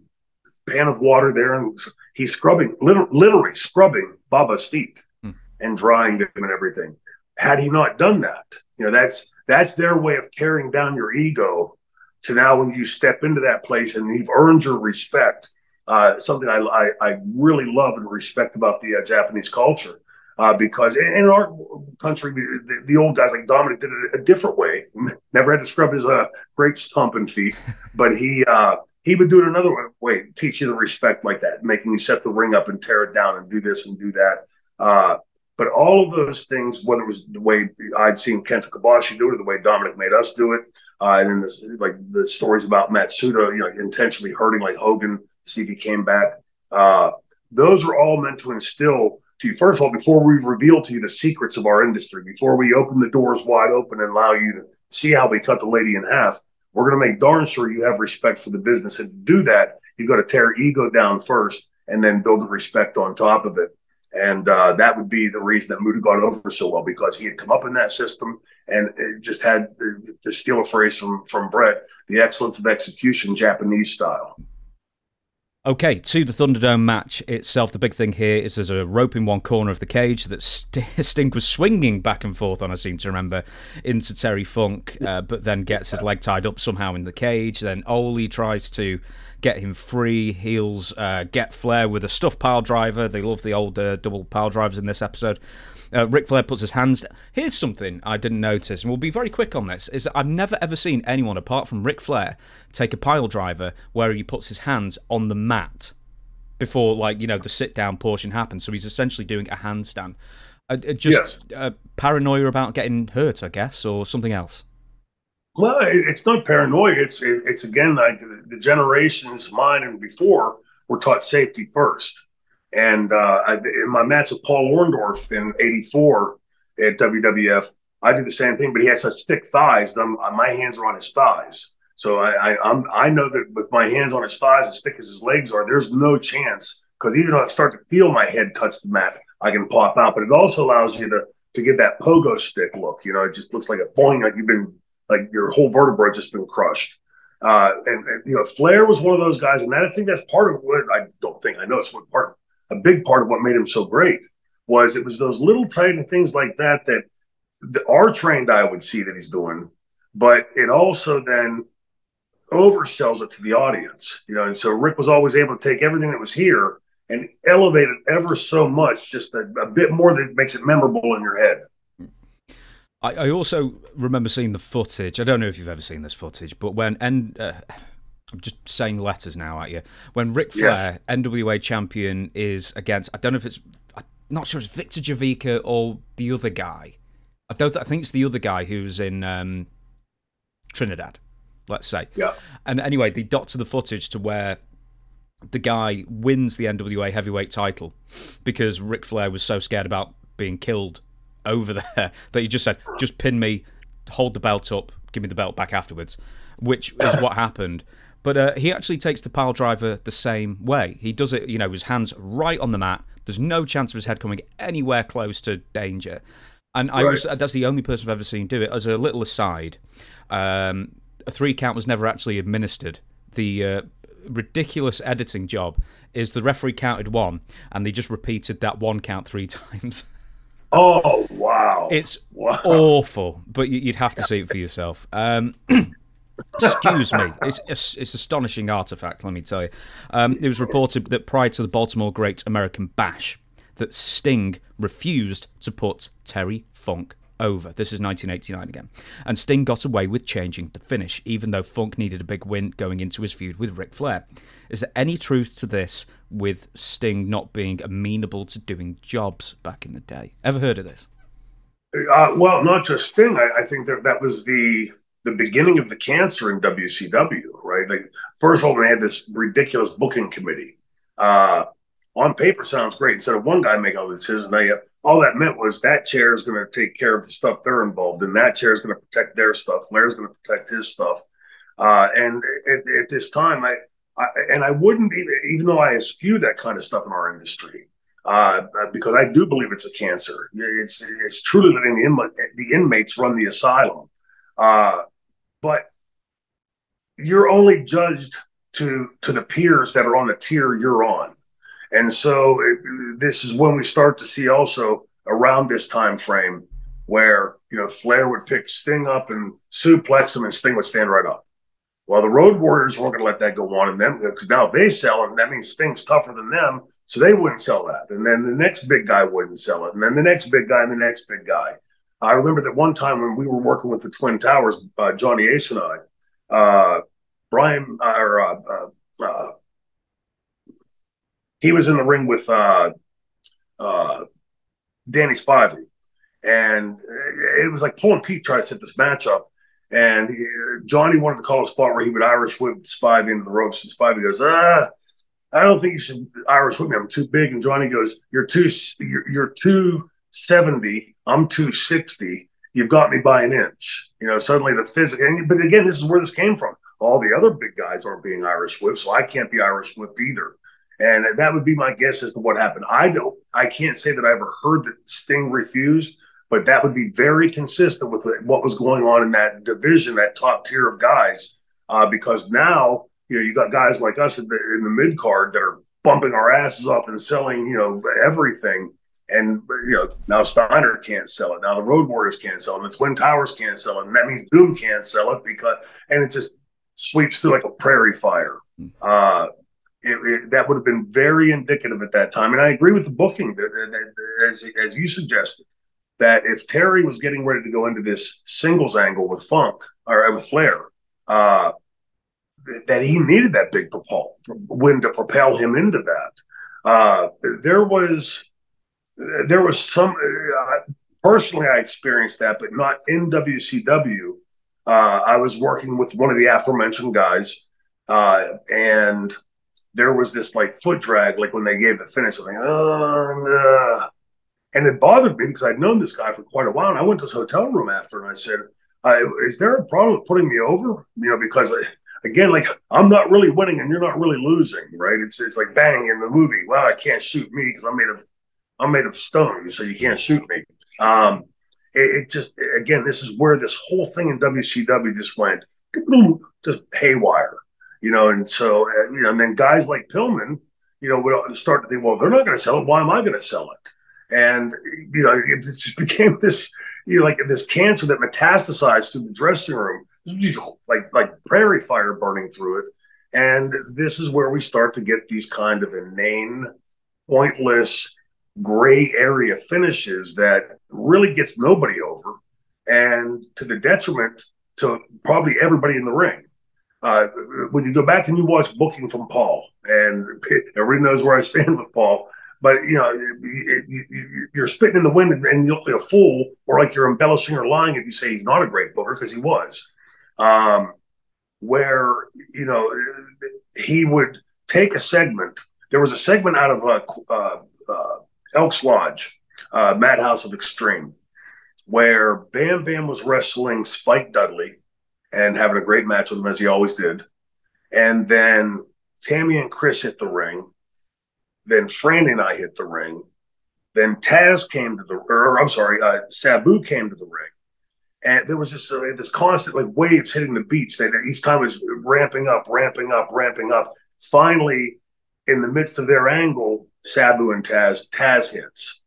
pan of water there, and he's scrubbing, literally, literally scrubbing Baba's feet mm. and drying them and everything. Had he not done that, you know, that's, that's their way of tearing down your ego to now when you step into that place and you've earned your respect, uh, something I, I, I really love and respect about the uh, Japanese culture, uh, because in, in our country, the, the old guys like Dominic did it a different way. Never had to scrub his uh, grape stomping feet, but he uh, he would do it another way, teach you the respect like that, making you set the ring up and tear it down and do this and do that. Uh, But all of those things, whether it was the way I'd seen Kenta Kobashi do it or the way Dominic made us do it, uh, and then this, like the stories about Matsuda, you know, intentionally hurting like Hogan, see if he came back. Uh, those are all meant to instill to you, first of all, before we reveal to you the secrets of our industry, before we open the doors wide open and allow you to see how we cut the lady in half, we're going to make darn sure you have respect for the business. And to do that, you've got to tear ego down first and then build the respect on top of it. And uh, that would be the reason that Muta got over so well, because he had come up in that system and it just had, to steal a phrase from, from Bret, the excellence of execution, Japanese style. Okay, to the Thunderdome match itself, the big thing here is there's a rope in one corner of the cage that Sting was swinging back and forth on, I seem to remember, into Terry Funk, uh, but then gets his leg tied up somehow in the cage. Then Ole tries to get him free. Heels uh, get Flair with a stuffed pile driver. They love the old uh, double pile drivers in this episode. Uh, Ric Flair puts his hands down. Here's something I didn't notice, and we'll be very quick on this, is that I've never ever seen anyone apart from Ric Flair take a pile driver where he puts his hands on the mat before, like, you know, the sit-down portion happens. So he's essentially doing a handstand. Uh, just yes. uh, paranoia about getting hurt, I guess, or something else. Well, it's not paranoia. It's, it's again, like the generations, mine and before, were taught safety first. And uh, I, in my match with Paul Orndorff in eighty-four at W W F, I did the same thing, but he had such thick thighs that I'm, my hands are on his thighs. So I, I, I'm, I know that with my hands on his thighs, as thick as his legs are, there's no chance. Because even though I start to feel my head touch the mat, I can pop out. But it also allows you to, to get that pogo stick look. You know, it just looks like a boing, like you've been... like your whole vertebra just been crushed. Uh, and, and, you know, Flair was one of those guys. And that, I think that's part of what, I don't think, I know it's one part, a big part of what made him so great was it was those little tiny things like that, that the, our trained eye would see that he's doing, but it also then oversells it to the audience, you know? And so Rick was always able to take everything that was here and elevate it ever so much, just a, a bit more that makes it memorable in your head. I also remember seeing the footage. I don't know if you've ever seen this footage, but when and uh, I'm just saying letters now at you. When Ric Flair, yes. N W A champion, is against, I don't know if it's, I'm not sure if it's Victor Javica or the other guy. I don't. I think it's the other guy who's in um, Trinidad, let's say. Yeah. And anyway, they dot to the footage to where the guy wins the N W A heavyweight title because Ric Flair was so scared about being killed over there that he just said, just pin me, hold the belt up, give me the belt back afterwards, which is what happened. But uh, he actually takes the pile driver the same way. He does it, you know, his hands right on the mat. There's no chance of his head coming anywhere close to danger. And I right. was, that's the only person I've ever seen do it. As a little aside, um, a three count was never actually administered. The uh, ridiculous editing job is the referee counted one, and they just repeated that one count three times. Oh, wow. It's wow. awful, but you'd have to see it for yourself. Um, excuse me. It's, it's it's astonishing artifact, let me tell you. Um, it was reported that prior to the Baltimore Great American Bash, that Sting refused to put Terry Funk over. This is nineteen eighty-nine again. And Sting got away with changing the finish, even though Funk needed a big win going into his feud with Ric Flair. Is there any truth to this with Sting not being amenable to doing jobs back in the day? Ever heard of this? Uh, well, not just Sting. I, I think that that was the the beginning of the cancer in W C W, right? Like, first of all, they had this ridiculous booking committee. Uh, on paper, sounds great. Instead of one guy making all the decisions, now you have all that meant was that chair is going to take care of the stuff they're involved in. That chair is going to protect their stuff. Flair's going to protect his stuff. Uh, and at, at this time, I, I and I wouldn't even, even though I eschew that kind of stuff in our industry, uh, because I do believe it's a cancer. It's it's truly letting the, inma the inmates run the asylum. Uh, but you're only judged to to the peers that are on the tier you're on. And so it, this is when we start to see also around this time frame where, you know, Flair would pick Sting up and suplex him and Sting would stand right up. Well, the Road Warriors weren't going to let that go on in them because now they sell it, and that means Sting's tougher than them, so they wouldn't sell that. And then the next big guy wouldn't sell it, and then the next big guy and the next big guy. I remember that one time when we were working with the Twin Towers, uh, Johnny Ace and I, uh, Brian, uh, or uh, uh, he was in the ring with uh, uh, Danny Spivey, and it was like pulling teeth trying to set this match up. And he, Johnny wanted to call a spot where he would Irish whip Spivey into the ropes, and Spivey goes, "Ah, I don't think you should Irish whip me. I'm too big." And Johnny goes, "You're two, you're, you're two seventy. I'm two sixty. You've got me by an inch." You know, suddenly the physical. But again, this is where this came from. All the other big guys aren't being Irish whipped, so I can't be Irish whipped either. And that would be my guess as to what happened. I don't, I can't say that I ever heard that Sting refused, but that would be very consistent with what was going on in that division, that top tier of guys. Uh, because now, you know, you got guys like us in the, in the mid card that are bumping our asses off and selling, you know, everything. And, you know, now Steiner can't sell it. Now the Road Warriors can't sell it. The Twin Towers can't sell it. And that means Doom can't sell it because, and it just sweeps through like a prairie fire. Uh, it, it, that would have been very indicative at that time. And I agree with the booking, that, that, that, as, as you suggested, that if Terry was getting ready to go into this singles angle with Funk, or with Flair, uh, th that he needed that big propel, wind to propel him into that. Uh, there was, there was some, uh, personally I experienced that, but not in W C W. Uh, I was working with one of the aforementioned guys, uh, and there was this like foot drag, like when they gave the finish, I was like, oh, nah. And it bothered me because I'd known this guy for quite a while. And I went to his hotel room after and I said, uh, is there a problem with putting me over? You know, because I, again, like I'm not really winning and you're not really losing, right? It's it's like bang in the movie. Well, I can't shoot me because I'm made of I'm made of stone, so you can't shoot me. Um, it, it just again, this is where this whole thing in W C W just went just haywire, you know. And so uh, you know, and then guys like Pillman, you know, would start to think, well, if they're not going to sell it, why am I going to sell it? And, you know, it just became this, you know, like this cancer that metastasized through the dressing room, like, like prairie fire burning through it. And this is where we start to get these kind of inane, pointless, gray area finishes that really gets nobody over, and to the detriment to probably everybody in the ring. Uh, when you go back and you watch booking from Paul, and everybody knows where I stand with Paul, but, you know, it, it, you're spitting in the wind and you look like a fool, or like you're embellishing or lying if you say he's not a great booker, because he was. Um, where, you know, he would take a segment. There was a segment out of uh, uh, uh, Elks Lodge, uh, Madhouse of Extreme, where Bam Bam was wrestling Spike Dudley and having a great match with him, as he always did. And then Tammy and Chris hit the ring. Then Franny and I hit the ring. Then Taz came to the, or I'm sorry, uh, Sabu came to the ring. And there was just uh, this constant like waves hitting the beach that each time was ramping up, ramping up, ramping up. Finally, in the midst of their angle, Sabu and Taz, Taz hits.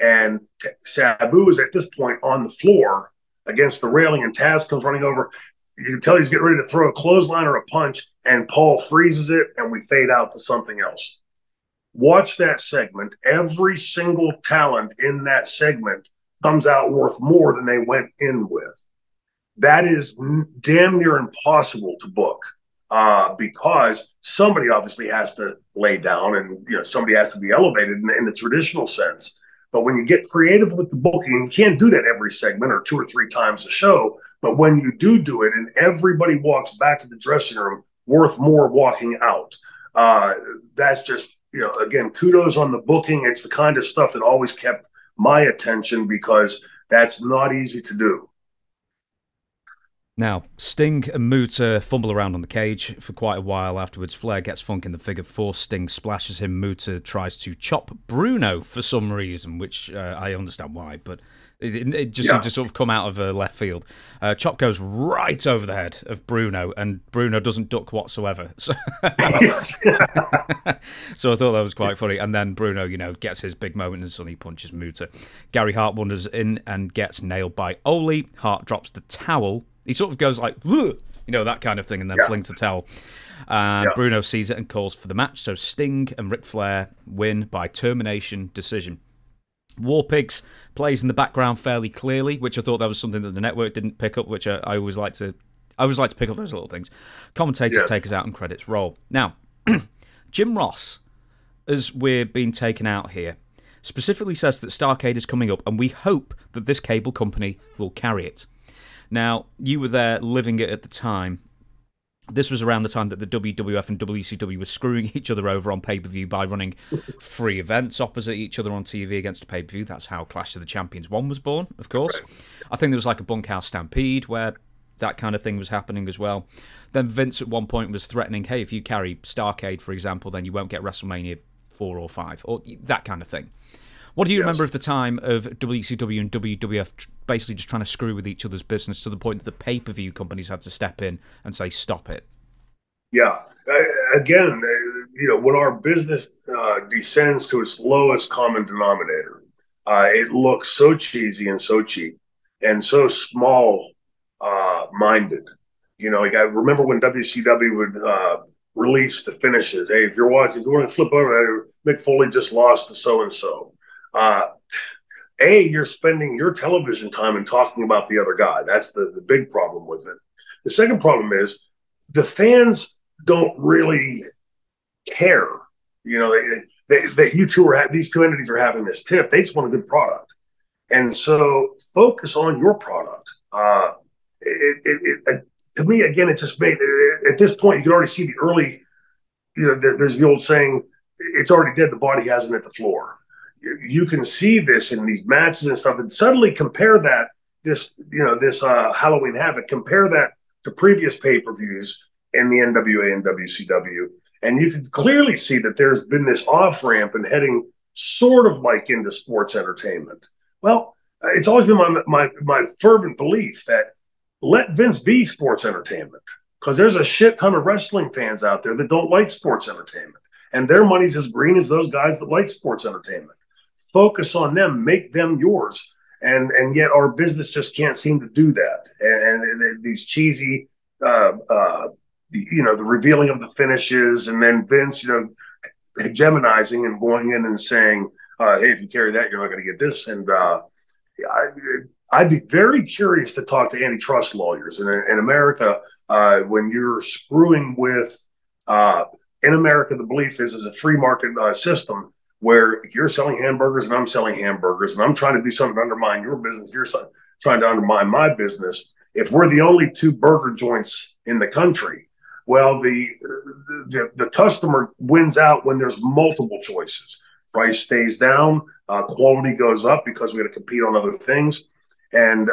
And T Sabu is at this point on the floor against the railing, and Taz comes running over. You can tell he's getting ready to throw a clothesline or a punch, and Paul freezes it, and we fade out to something else. Watch that segment. Every single talent in that segment comes out worth more than they went in with. That is damn near impossible to book, uh, because somebody obviously has to lay down, and you know somebody has to be elevated in, in the traditional sense. But when you get creative with the booking, you can't do that every segment or two or three times a show. But when you do do it, and everybody walks back to the dressing room worth more walking out, uh, that's just, you know, again, kudos on the booking. It's the kind of stuff that always kept my attention, because that's not easy to do. Now, Sting and Muta fumble around on the cage for quite a while afterwards. Flair gets Funk in the figure four. Sting splashes him. Muta tries to chop Bruno for some reason, which uh, I understand why, but it, it just yeah. seemed to sort of come out of uh, left field. Uh, chop goes right over the head of Bruno, and Bruno doesn't duck whatsoever. So, so I thought that was quite funny. And then Bruno, you know, gets his big moment, and suddenly punches Muta. Gary Hart wanders in and gets nailed by Ole. Hart drops the towel. He sort of goes like, you know, that kind of thing, and then yeah. flings the towel. And yeah. Bruno sees it and calls for the match. So Sting and Ric Flair win by termination decision. War Pigs plays in the background fairly clearly, which I thought that was something that the network didn't pick up, which I, I always like to I always like to pick up those little things. Commentators yes. take us out and credits roll. Now, Jim Ross, as we're being taken out here, specifically says that Starrcade is coming up, and we hope that this cable company will carry it. Now, you were there living it at the time. This was around the time that the W W F and W C W were screwing each other over on pay-per-view by running free events opposite each other on T V against a pay-per-view. That's how Clash of the Champions one was born, of course. Right. I think there was like a bunkhouse stampede where that kind of thing was happening as well. Then Vince at one point was threatening, hey, if you carry Starrcade, for example, then you won't get WrestleMania four or five, or that kind of thing. What do you yes. remember of the time of W C W and W W F basically just trying to screw with each other's business to the point that the pay-per-view companies had to step in and say, stop it? Yeah. Uh, again, uh, you know, when our business uh, descends to its lowest common denominator, uh, it looks so cheesy and so cheap and so small-minded. Uh, you know, like I remember when W C W would uh, release the finishes. Hey, if you're watching, if you want to flip over, Mick Foley just lost to so-and-so. Uh, A, you're spending your television time and talking about the other guy. That's the, the big problem with it. The second problem is the fans don't really care. You know, they, they, they, you two are, these two entities are having this tiff. They just want a good product. And so focus on your product. Uh, it, it, it, to me, again, it just made, at this point, you can already see the early, you know, there's the old saying, it's already dead, the body hasn't hit the floor. You can see this in these matches and stuff, and suddenly compare that, this, you know, this uh, Halloween Havoc, compare that to previous pay-per-views in the N W A and W C W, and you can clearly see that there's been this off-ramp and heading sort of like into sports entertainment. Well, it's always been my, my, my fervent belief that let Vince be sports entertainment, because there's a shit ton of wrestling fans out there that don't like sports entertainment, and their money's as green as those guys that like sports entertainment. Focus on them, make them yours. And and yet our business just can't seem to do that. And, and, and these cheesy, uh, uh, you know, the revealing of the finishes, and then Vince, you know, hegemonizing and going in and saying, uh, hey, if you carry that, you're not going to get this. And uh, I, I'd be very curious to talk to antitrust lawyers in, in America uh, when you're screwing with, uh, in America, the belief is, is a free market uh, system, where if you're selling hamburgers and I'm selling hamburgers and I'm trying to do something to undermine your business, you're trying to undermine my business. If we're the only two burger joints in the country, well, the the, the customer wins out when there's multiple choices. Price stays down, uh, quality goes up because we got to compete on other things. And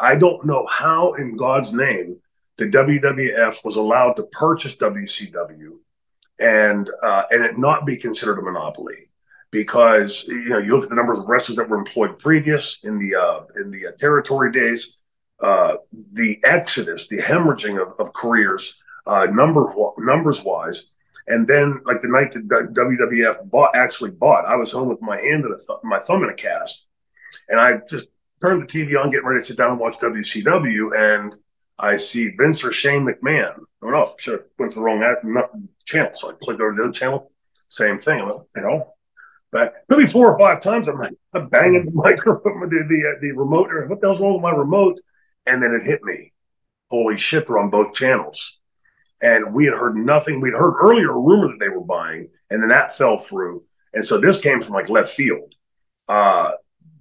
I, I don't know how in God's name the W W F was allowed to purchase W C W and uh, and it not be considered a monopoly. Because, you know, you look at the numbers of wrestlers that were employed previous in the uh, in the uh, territory days, uh, the exodus, the hemorrhaging of, of careers, uh, number numbers wise, and then like the night that W W F bought actually bought, I was home with my hand in a th my thumb in a cast, and I just turned the T V on, getting ready to sit down and watch W C W, and I see Vince or Shane McMahon. Oh no, should have went to the wrong channel, so I clicked over to the other channel. Same thing, you know. But maybe four or five times I'm, I'm banging the microphone with the, the, uh, the remote. Or what the hell's wrong with my remote? And then it hit me. Holy shit, they're on both channels. And we had heard nothing. We'd heard earlier a rumor that they were buying, and then that fell through. And so this came from like left field. Uh,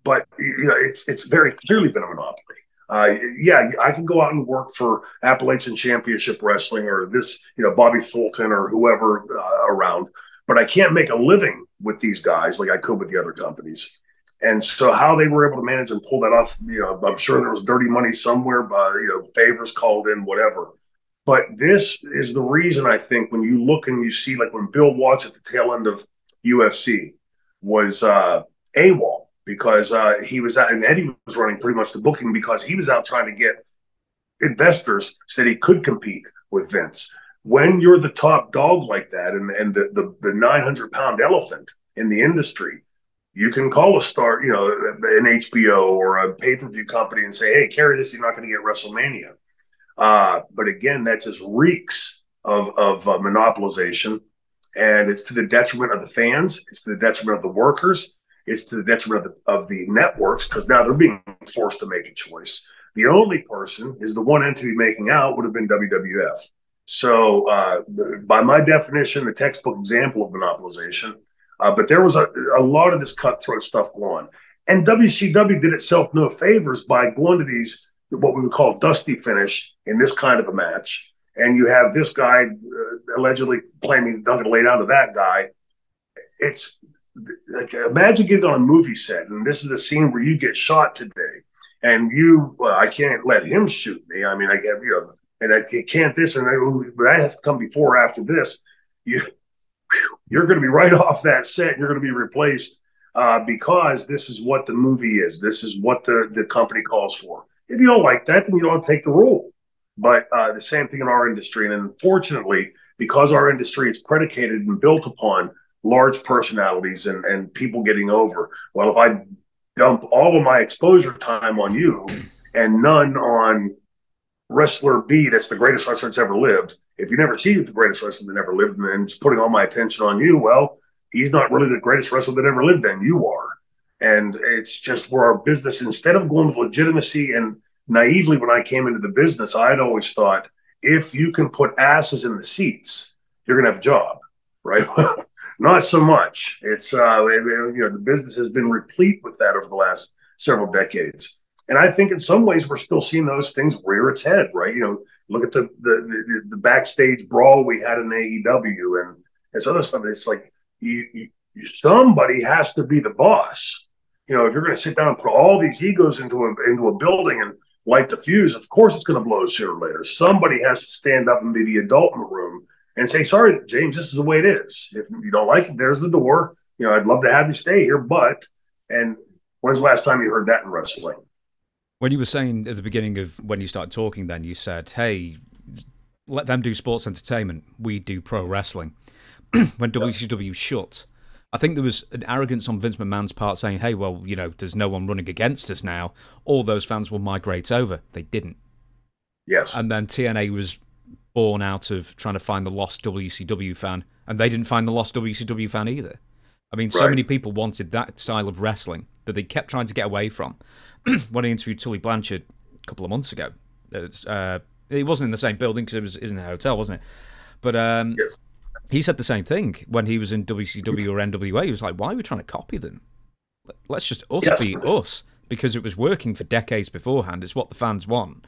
but you know, it's, it's very clearly been a monopoly. Uh, yeah, I can go out and work for Appalachian Championship Wrestling or this, you know, Bobby Fulton or whoever uh, around. But I can't make a living with these guys like I could with the other companies. And so how they were able to manage and pull that off, you know, I'm sure there was dirty money somewhere, by, you know, favors called in, whatever. But this is the reason, I think, when you look and you see, like when Bill Watts at the tail end of U F C was uh, AWOL, because uh, he was out, and Eddie was running pretty much the booking, because he was out trying to get investors so that he could compete with Vince. When you're the top dog like that, and, and the, the, the nine hundred pound elephant in the industry, you can call a star, you know, an H B O or a pay-per-view company and say, hey, carry this, you're not going to get WrestleMania. Uh, but again, that just reeks of, of uh, monopolization, and it's to the detriment of the fans. It's to the detriment of the workers. It's to the detriment of the, of the networks, because now they're being forced to make a choice. The only person is the one entity making out would have been W W F. So uh, by my definition, the textbook example of monopolization, uh, but there was a, a lot of this cutthroat stuff going on. And W C W did itself no favors by going to these, what we would call dusty finish in this kind of a match. And you have this guy uh, allegedly claiming not going to lay down to that guy. It's like, imagine getting on a movie set, and this is a scene where you get shot today, and you, well, I can't let him shoot me. I mean, I have, you know, and I can't this, and I, but that has to come before or after this. You, you're going to be right off that set, and you're going to be replaced uh, because this is what the movie is. This is what the, the company calls for. If you don't like that, then you don't have to take the role. But uh, the same thing in our industry. And unfortunately, because our industry is predicated and built upon large personalities and, and people getting over, well, if I dump all of my exposure time on you and none on wrestler B, that's the greatest wrestler that's ever lived, if you never see the greatest wrestler that ever lived, and then just putting all my attention on you, well, he's not really the greatest wrestler that ever lived, then you are. And it's just where our business, instead of going with legitimacy and naively, when I came into the business, I'd always thought, if you can put asses in the seats, you're going to have a job, right? Not so much. It's, uh, you know, the business has been replete with that over the last several decades. And I think in some ways we're still seeing those things rear its head, right? You know, look at the the, the, the backstage brawl we had in A E W and this other stuff. It's like you, you, somebody has to be the boss. You know, if you're going to sit down and put all these egos into a, into a building and light the fuse, of course it's going to blow sooner or later. Somebody has to stand up and be the adult in the room and say, sorry, James, this is the way it is. If you don't like it, there's the door. You know, I'd love to have you stay here, but, and when's the last time you heard that in wrestling? When you were saying at the beginning of when you started talking, then you said, hey, let them do sports entertainment. We do pro wrestling. When W C W shut, I think there was an arrogance on Vince McMahon's part saying, hey, well, you know, there's no one running against us now. All those fans will migrate over. They didn't. Yes. And then T N A was born out of trying to find the lost W C W fan, and they didn't find the lost W C W fan either. I mean, right. So many people wanted that style of wrestling that they kept trying to get away from. When I interviewed Tully Blanchard a couple of months ago, it, was, uh, it wasn't in the same building because it was in a hotel, wasn't it? But um, yes. He said the same thing when he was in W C W or N W A. He was like, why are we trying to copy them? Let's just us yes. be us, because it was working for decades beforehand. It's what the fans want.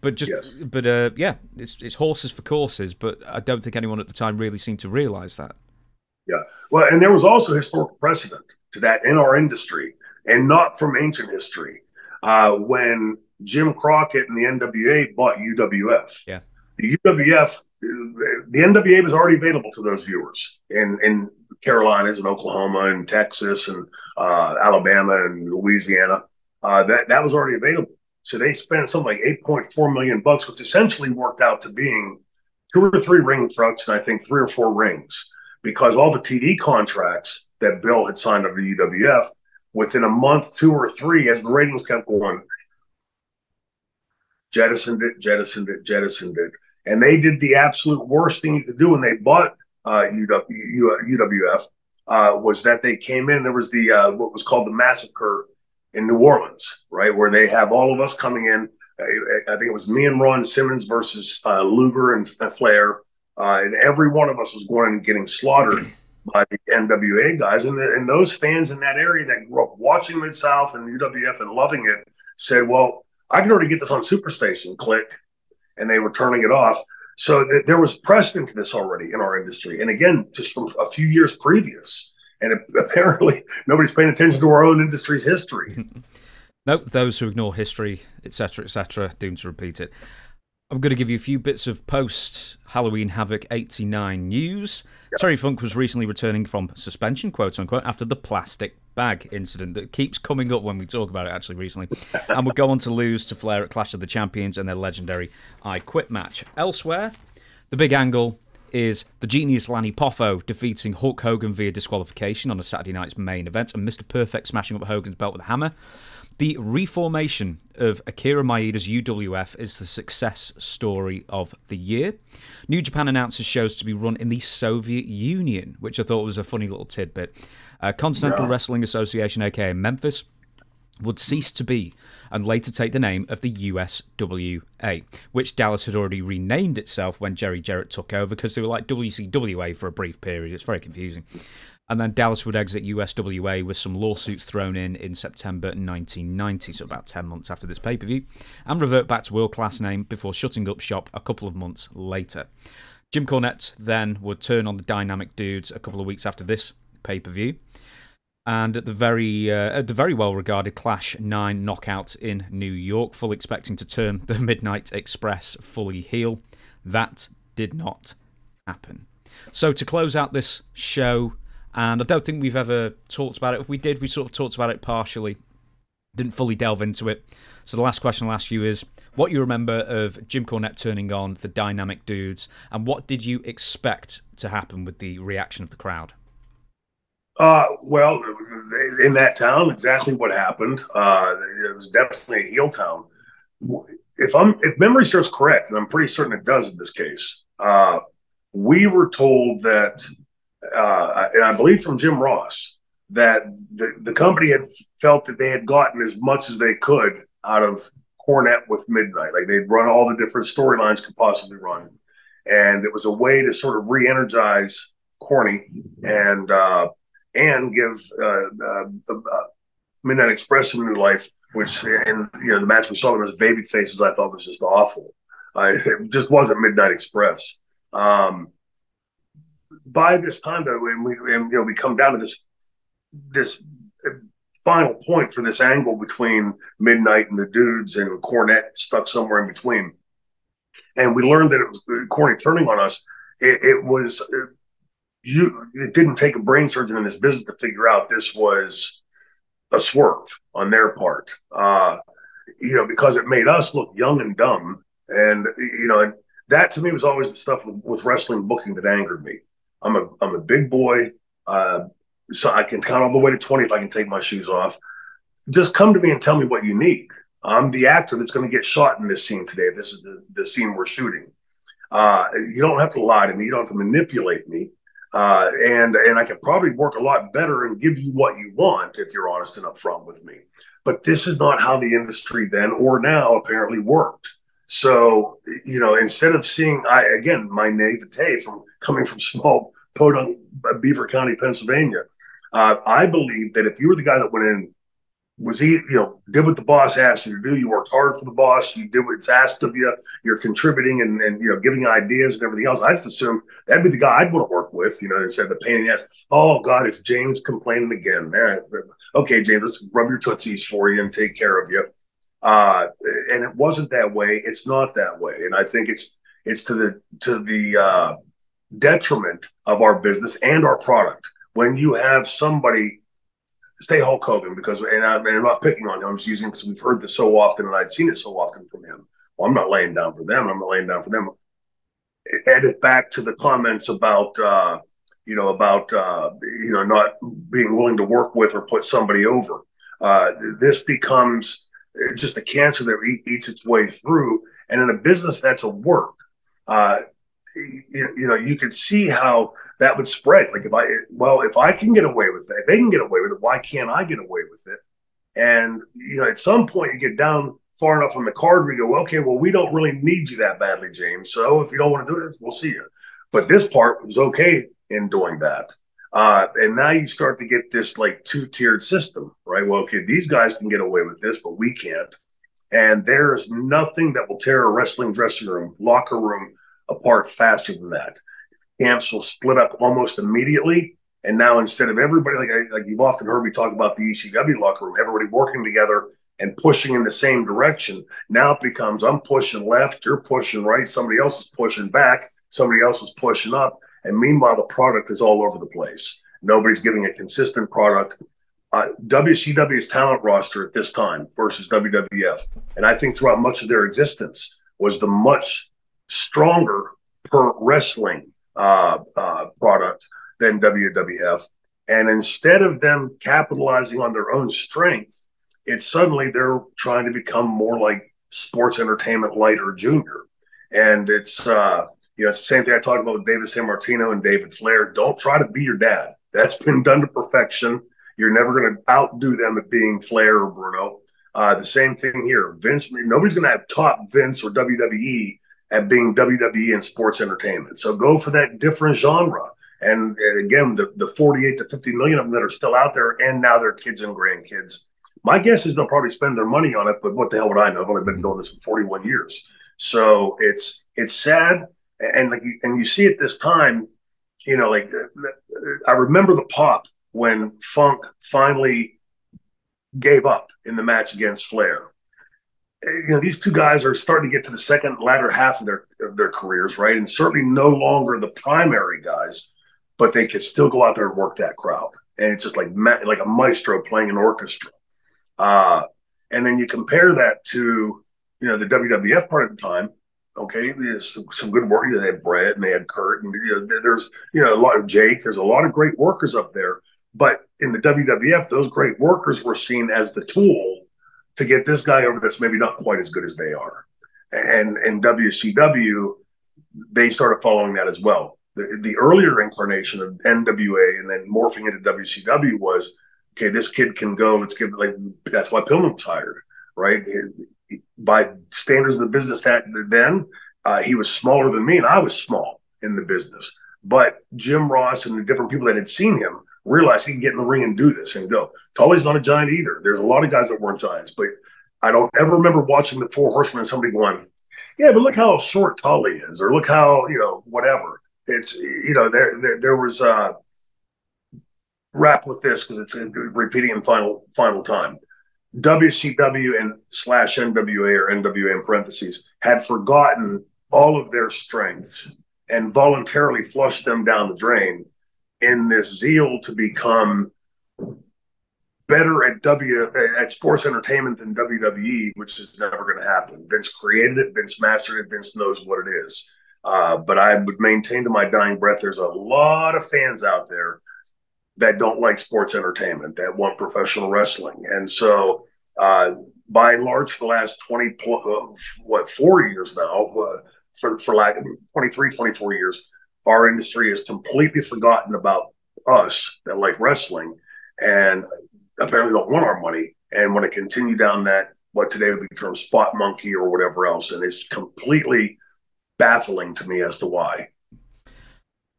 But just, yes. but uh, yeah, it's, it's horses for courses, but I don't think anyone at the time really seemed to realise that. Yeah. Well, and there was also historical precedent to that in our industry, and not from ancient history. Uh, when Jim Crockett and the N W A bought U W F, yeah, the U W F, the N W A was already available to those viewers in, in Carolinas and Oklahoma and Texas and uh, Alabama and Louisiana. Uh, that, that was already available. So they spent something like eight point four million bucks, which essentially worked out to being two or three ring trucks and I think three or four rings, because all the T V contracts that Bill had signed under U W F, within a month, two or three, as the ratings kept going, jettisoned it, jettisoned it, jettisoned it. And they did the absolute worst thing you could do when they bought uh, U W F, uh, was that they came in, there was the uh, what was called the massacre in New Orleans, right, where they have all of us coming in. I, I think it was me and Ron Simmons versus uh, Luger and uh, Flair, uh, and every one of us was going in and getting slaughtered by the N W A guys, and, the, and those fans in that area that grew up watching Mid-South and U W F and loving it said, well, I can already get this on Superstation, click, and they were turning it off. So th there was precedent to this already in our industry, and again, just from a few years previous, and it, apparently nobody's paying attention to our own industry's history. No, nope, those who ignore history, et cetera, et cetera, doomed to repeat it. I'm going to give you a few bits of post-Halloween Havoc eighty-nine news. Yep. Terry Funk was recently returning from suspension, quote-unquote, after the plastic bag incident that keeps coming up when we talk about it, actually, recently, and would go on to lose to Flair at Clash of the Champions and their legendary I Quit match. Elsewhere, the big angle is the genius Lanny Poffo defeating Hulk Hogan via disqualification on a Saturday night's main event, and Mister Perfect smashing up Hogan's belt with a hammer. The reformation of Akira Maeda's U W F is the success story of the year. New Japan announces shows to be run in the Soviet Union, which I thought was a funny little tidbit. Uh, Continental yeah. Wrestling Association, aka Memphis, would cease to be and later take the name of the U S W A, which Dallas had already renamed itself when Jerry Jarrett took over, because they were like W C W A for a brief period. It's very confusing. And then Dallas would exit U S W A with some lawsuits thrown in in September nineteen ninety, so about ten months after this pay-per-view, and revert back to world-class name before shutting up shop a couple of months later. Jim Cornette then would turn on the Dynamic Dudes a couple of weeks after this pay-per-view, and at the very uh, at the very well-regarded Clash nine knockout in New York, full expecting to turn the Midnight Express fully heel. That did not happen. So to close out this show... And I don't think we've ever talked about it. If we did, we sort of talked about it partially. Didn't fully delve into it. So the last question I'll ask you is, what you remember of Jim Cornette turning on the Dynamic Dudes, and what did you expect to happen with the reaction of the crowd? Uh, well, in that town, exactly what happened. Uh, it was definitely a heel town. If, I'm, if memory serves correct, and I'm pretty certain it does in this case, uh, we were told that, uh, and I believe from Jim Ross, that the, the company had felt that they had gotten as much as they could out of Cornette with Midnight. Like they'd run all the different storylines could possibly run. And it was a way to sort of re-energize Corny and uh, and give uh, uh, uh, Midnight Express some new life, which in you know the match with Sullivan as baby faces I thought was just awful. Uh, it just wasn't Midnight Express. Um, by this time, though, when we and, you know we come down to this this final point for this angle between Midnight and the dudes and Cornette stuck somewhere in between. And we learned that it was Corny turning on us. It, it was it, you. It didn't take a brain surgeon in this business to figure out this was a swerve on their part. Uh, you know, because it made us look young and dumb. And you know, that to me was always the stuff with, with wrestling booking that angered me. I'm a I'm a big boy, uh, so I can count all the way to twenty if I can take my shoes off. Just come to me and tell me what you need. I'm the actor that's going to get shot in this scene today. This is the, the scene we're shooting. Uh, you don't have to lie to me. You don't have to manipulate me. Uh, and and I can probably work a lot better and give you what you want if you're honest and upfront with me. But this is not how the industry then or now apparently worked. So, you know, instead of seeing, I again, my naivete from coming from small podunk Beaver County, Pennsylvania, uh, I believe that if you were the guy that went in, Was he, you know, did what the boss asked you to do. You worked hard for the boss. You did what's asked of you. You're contributing and, and, you know, giving ideas and everything else. I just assumed that'd be the guy I'd want to work with, you know, instead of the pain in the ass. Oh, God, it's James complaining again. Okay, James, let's rub your tootsies for you and take care of you. Uh, and it wasn't that way. It's not that way. And I think it's it's to the, to the uh, detriment of our business and our product. When you have somebody... Stay Hulk Hogan, because and, I, and I'm not picking on him. I'm just using him because we've heard this so often and I'd seen it so often from him. Well, I'm not laying down for them. I'm not laying down for them. Edit back to the comments about, uh, you know, about, uh, you know, not being willing to work with or put somebody over. Uh, this becomes just a cancer that eats its way through. And in a business, that's a work. Uh, you, you know, you could see how that would spread. Like if I, well, if I can get away with it, if they can get away with it, why can't I get away with it? And, you know, at some point you get down far enough on the card where you go, okay, well, we don't really need you that badly, James. So if you don't want to do it, we'll see you. But this part was okay in doing that. Uh, and now you start to get this like two-tiered system, right? Well, okay, these guys can get away with this, but we can't. And there's nothing that will tear a wrestling dressing room, locker room apart faster than that. Camps will split up almost immediately. And now instead of everybody, like, I, like you've often heard me talk about the E C W locker room, everybody working together and pushing in the same direction. Now it becomes I'm pushing left, you're pushing right, somebody else is pushing back, somebody else is pushing up. And meanwhile, the product is all over the place. Nobody's giving a consistent product. Uh, W C W's talent roster at this time versus W W F, and I think throughout much of their existence, was the much stronger per wrestling Uh, uh, product than W W F. And instead of them capitalizing on their own strength, it's suddenly they're trying to become more like Sports Entertainment Light or Junior. And it's, uh, you know, it's the same thing I talked about with David Sammartino and David Flair. Don't try to be your dad. That's been done to perfection. You're never going to outdo them at being Flair or Bruno. Uh, the same thing here. Vince, nobody's going to have top Vince or W W E at being W W E and sports entertainment. So go for that different genre. And, and again, the, the forty-eight to fifty million of them that are still out there, and now their kids and grandkids. My guess is they'll probably spend their money on it, but what the hell would I know? I've only been doing this for forty-one years. So it's it's sad. And, like, and you see at this time, you know, like I remember the pop when Funk finally gave up in the match against Flair. You know, these two guys are starting to get to the second latter half of their of their careers, right? And certainly no longer the primary guys, but they could still go out there and work that crowd. And it's just like like a maestro playing an orchestra. Uh, and then you compare that to, you know, the W W F part of the time. Okay, there's some, some good work. You know, they had Brett and they had Kurt, and you know, there's you know a lot of Jake. There's a lot of great workers up there. But in the W W F, those great workers were seen as the tool to get this guy over that's maybe not quite as good as they are. And in W C W, they started following that as well. The, the earlier incarnation of N W A and then morphing into W C W was, okay, this kid can go. Let's give like that's why Pillman was hired, right? By standards of the business that then, uh, he was smaller than me, and I was small in the business. But Jim Ross and the different people that had seen him realized he can get in the ring and do this and go. Tully's not a giant either. There's a lot of guys that weren't giants, but I don't ever remember watching the Four Horsemen and somebody going, yeah, but look how short Tully is, or look how, you know, whatever. It's, you know, there there, there was uh, wrap with this because it's repeating in final final time. W C W and slash N W A or N W A in parentheses had forgotten all of their strengths and voluntarily flushed them down the drain in this zeal to become better at W at sports entertainment than W W E, which is never going to happen. Vince created it. Vince mastered it. Vince knows what it is. Uh, but I would maintain to my dying breath, there's a lot of fans out there that don't like sports entertainment, that want professional wrestling. And so uh, by and large, for the last twenty, what, four years now, uh, for, for lack of twenty-three, twenty-four years, our industry has completely forgotten about us that like wrestling and apparently don't want our money and want to continue down that, what today would be termed spot monkey or whatever else. And it's completely baffling to me as to why.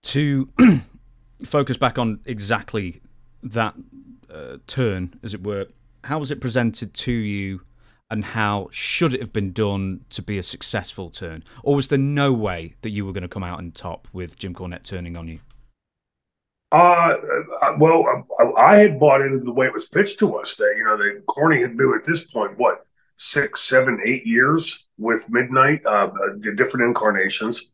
To focus back on exactly that uh, turn, as it were, how was it presented to you and how should it have been done to be a successful turn? Or was there no way that you were going to come out on top with Jim Cornette turning on you? Uh, well, I had bought into the way it was pitched to us that, you know, that Corny had been at this point, what, six, seven, eight years with Midnight, uh, the different incarnations.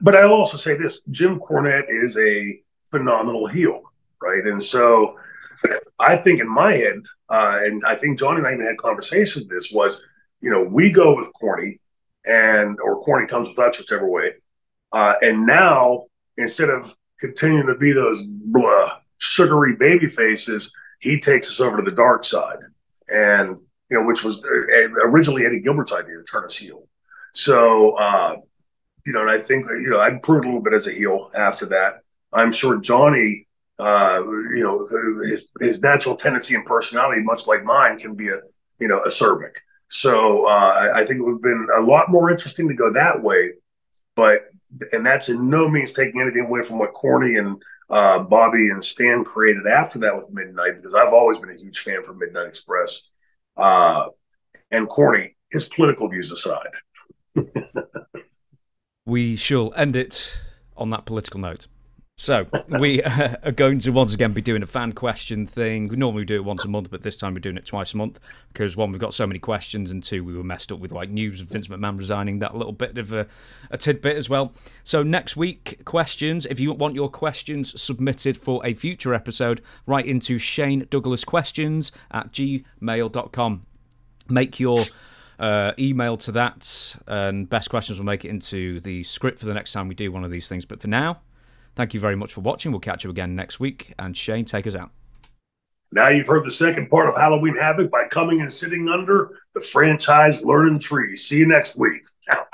But I'll also say this, Jim Cornette is a phenomenal heel, right? And so I think in my head, uh, and I think John and I even had conversations with this, was, you know, we go with Corny, and or Corny comes with us, whichever way. Uh, and now, instead of continuing to be those blah, sugary baby faces, he takes us over to the dark side. And, you know, which was originally Eddie Gilbert's idea to turn us heel. So, uh, you know, and I think, you know, I improved a little bit as a heel after that. I'm sure Johnny, uh, you know, his, his natural tendency and personality, much like mine, can be, a you know, acerbic. So uh, I, I think it would have been a lot more interesting to go that way. But, and that's in no means taking anything away from what Corny and uh, Bobby and Stan created after that with Midnight, because I've always been a huge fan for Midnight Express. Uh, and Corny, his political views aside. We shall end it on that political note. So we uh, are going to once again be doing a fan question thing. We normally do it once a month, but this time we're doing it twice a month because, one, we've got so many questions, and two, we were messed up with like news of Vince McMahon resigning, that little bit of a, a tidbit as well. So next week, questions. If you want your questions submitted for a future episode, write into shane douglas questions at gmail dot com. Make your Uh, email to that, and best questions will make it into the script for the next time we do one of these things. But for now, thank you very much for watching. We'll catch you again next week. And Shane, take us out. Now you've heard the second part of Halloween Havoc by coming and sitting under the franchise learning tree. See you next week. Out.